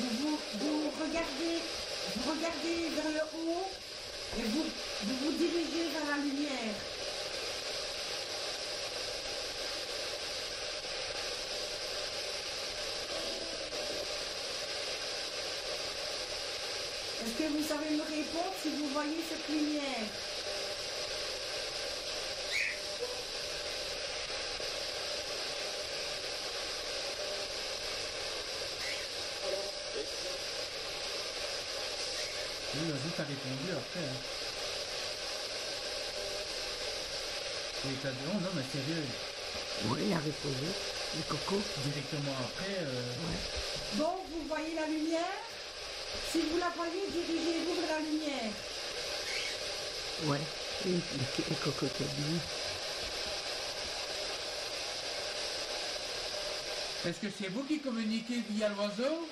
vous, vous regardez, vous regardez vers le haut et vous vous, vous dirigez vers la lumière. Est-ce que vous savez me répondre si vous voyez cette lumière? Oui, vas-y, t'as répondu après. Hein. Et t'as dit, oh non, mais sérieux. Oui, il a répondu. Le coco. Directement après. Euh... Ouais. Bon, vous voyez la lumière? Si vous la voyez, dirigez-vous vers la lumière. Ouais, et le coco t'a dit. Est-ce que c'est vous qui communiquez via l'oiseau?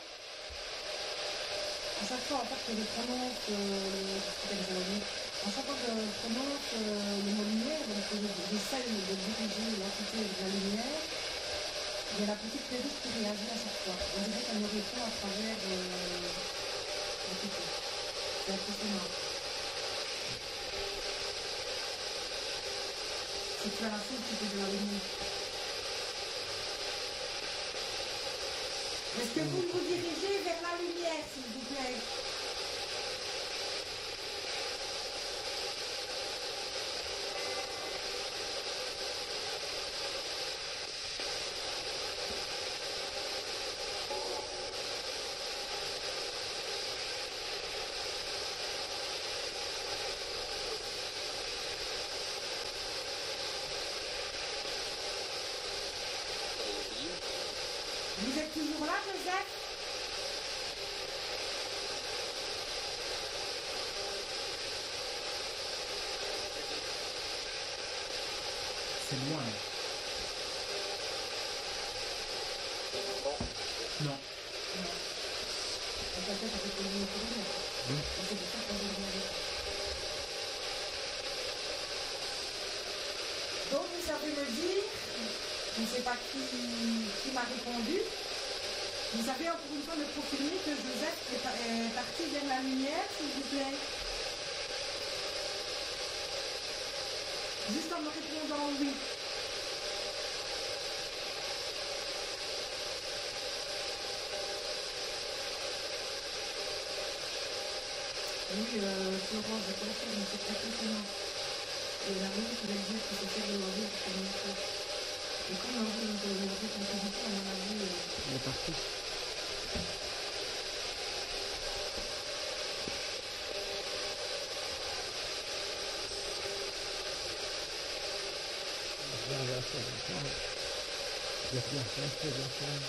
À chaque fois, en fait, que je prononce euh, en chaque fois que je prononce euh, le mot lumière, donc j'essaye de diriger l'entité de la lumière, il y a la petite perruque qui réagit à chaque fois. On dirait qu'elle me répond à travers euh, l'entité. C'est impressionnant. C'est plus à la fin que tu peux la lumière. Est-ce que vous vous dirigez vers la lumière, s'il vous plaît? Vous êtes toujours là, Joseph? C'est loin. Non. Non. Donc, vous savez me dire? Je ne sais pas qui, qui m'a répondu. Vous savez encore une fois me confirmer que Joseph est parti vers la lumière, s'il vous plaît. Juste en me répondant oui. Oui, euh, Florent, je pense que c'est impressionnant. Et la rue qui va dire que c'est faire de l'envie pour une fois. Et quand on a vu de la vie qu'on a vu, on a vu... Elle est partie. Je vais regarder ça, je vais regarder. Je vais regarder ça, je vais regarder ça.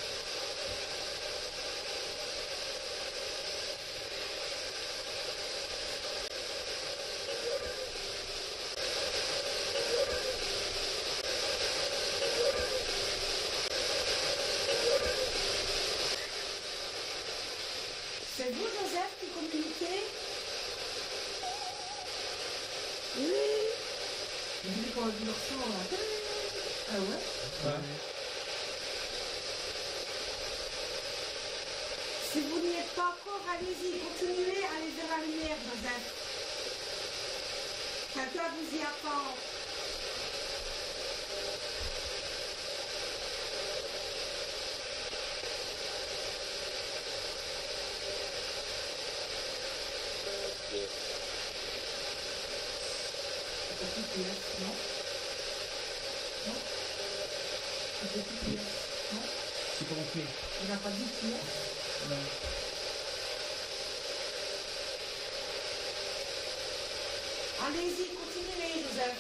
C'est vous, Joseph, qui communiquez? Oui. Vous voulez qu'on a vu leur son, là? Ah ouais? Ouais. Si vous n'y êtes pas encore, allez-y. Continuez à aller vers la lumière, Joseph. Quelqu'un vous y attend. Non. Non. C'est pas compliqué. Non. C'est pas compliqué. Il n'a pas dit qu'il y a. Non. Allez-y, continuez, Joseph.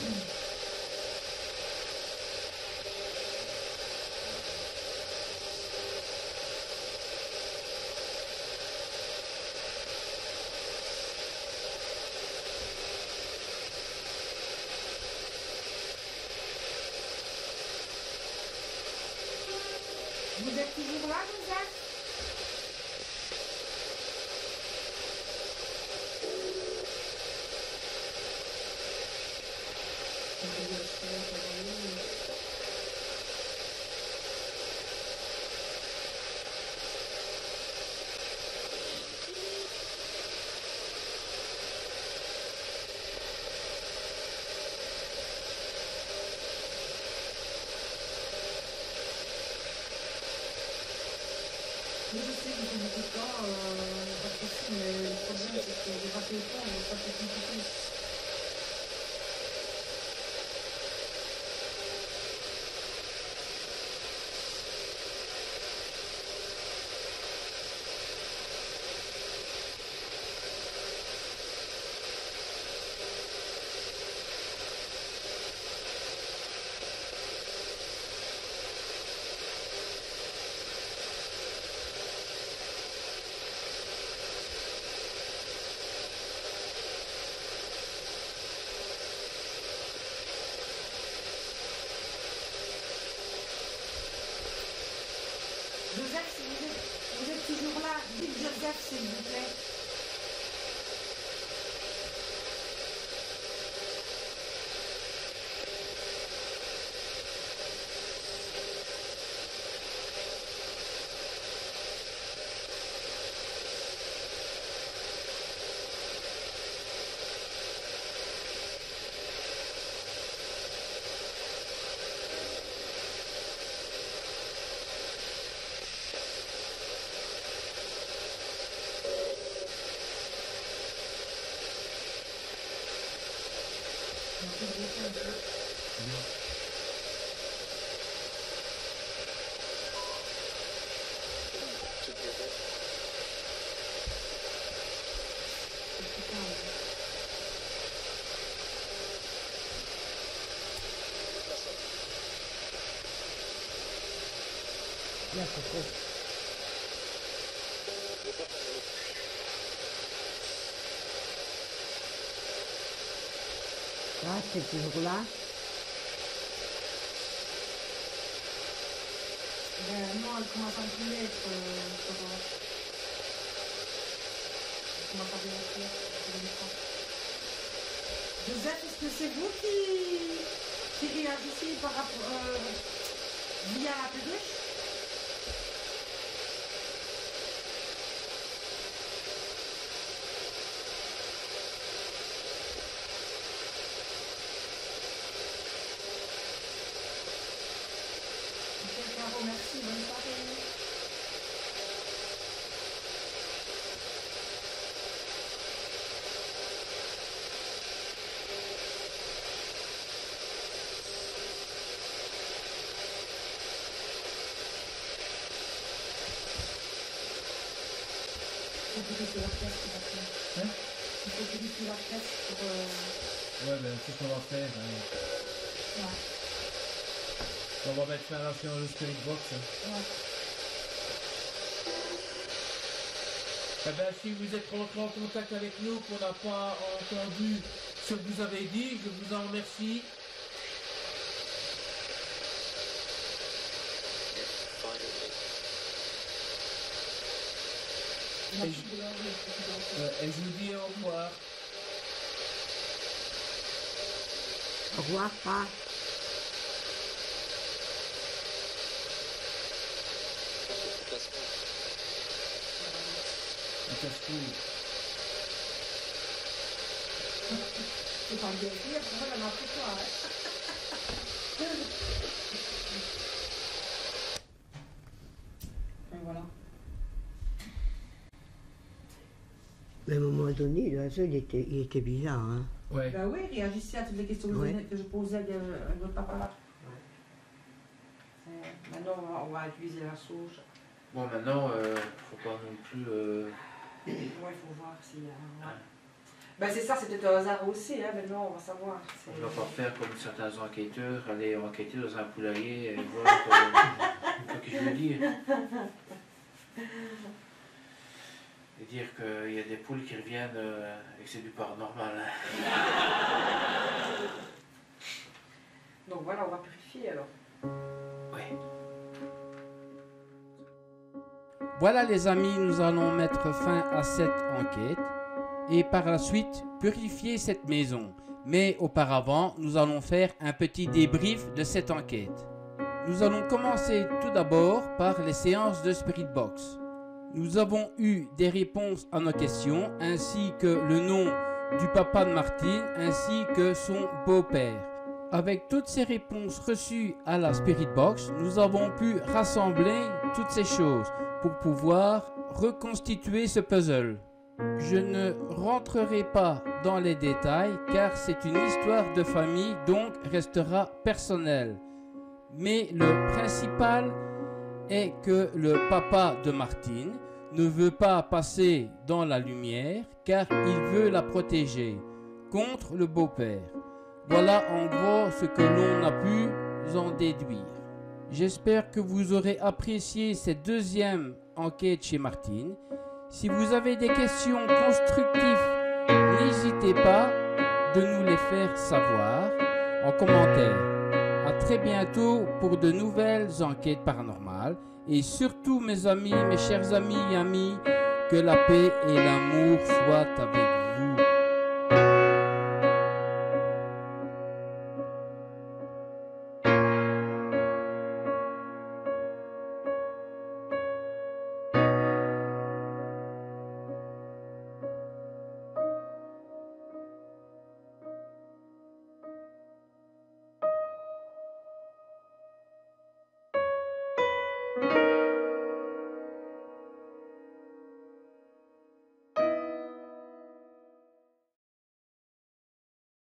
Mm-hmm. Vous êtes toujours là, Joseph? Mais je sais que je ne dis pas, euh, pas possible, mais le problème c'est que j'ai raté le temps, on va pas faire compliqué. Joseph, si vous êtes, vous êtes toujours là, dites Joseph, s'il vous plaît. Yeah, of course. Ah, c'est toujours là. Ben non, elle commence à plus être. Elle commence à plus être. Joseph, est-ce que c'est vous qui, qui réagissez par rapport euh, via la peluche? Ouais, ben c'est ce qu'on va faire. Hein. Ouais. On va mettre fin à la séance de Spirit Box. Hein. Ouais. Eh bien, si vous êtes rentré en contact avec nous, qu'on n'a pas entendu ce que vous avez dit, je vous en remercie. Et je, euh, et je vous dis au revoir. Au revoir, pas. C'est pas bien dire, c'est pas la marque toi. Et voilà. Mais à un moment donné, l'oiseau, il était, il était bizarre, hein. Ouais. Ben oui, réagissez à toutes les questions ouais. que je posais avec votre papa là. Ouais. Maintenant, on va, on va utiliser la sauge. Bon, maintenant, euh, faut pas non plus... Euh... Oui, faut voir si... Euh, ouais. Ouais. Ben c'est ça, c'est peut-être un hasard aussi, hein, maintenant, on va savoir. On va pas faire comme certains enquêteurs, aller enquêter dans un poulailler et voir ce que je veux dire. Et dire qu'il y a des poules qui reviennent euh, et que c'est du parc normal. Hein. Donc voilà, on va purifier alors. Oui. Voilà les amis, nous allons mettre fin à cette enquête et par la suite purifier cette maison. Mais auparavant, nous allons faire un petit débrief de cette enquête. Nous allons commencer tout d'abord par les séances de Spirit Box. Nous avons eu des réponses à nos questions ainsi que le nom du papa de Martine ainsi que son beau-père. Avec toutes ces réponses reçues à la Spirit Box, nous avons pu rassembler toutes ces choses pour pouvoir reconstituer ce puzzle. Je ne rentrerai pas dans les détails car c'est une histoire de famille donc restera personnelle. Mais le principal est que le papa de Martine ne veut pas passer dans la lumière car il veut la protéger contre le beau-père. Voilà en gros ce que l'on a pu en déduire. J'espère que vous aurez apprécié cette deuxième enquête chez Martine. Si vous avez des questions constructives, n'hésitez pas de nous les faire savoir en commentaire. A très bientôt pour de nouvelles enquêtes paranormales. Et surtout mes amis, mes chers amis et amis, que la paix et l'amour soient avec vous.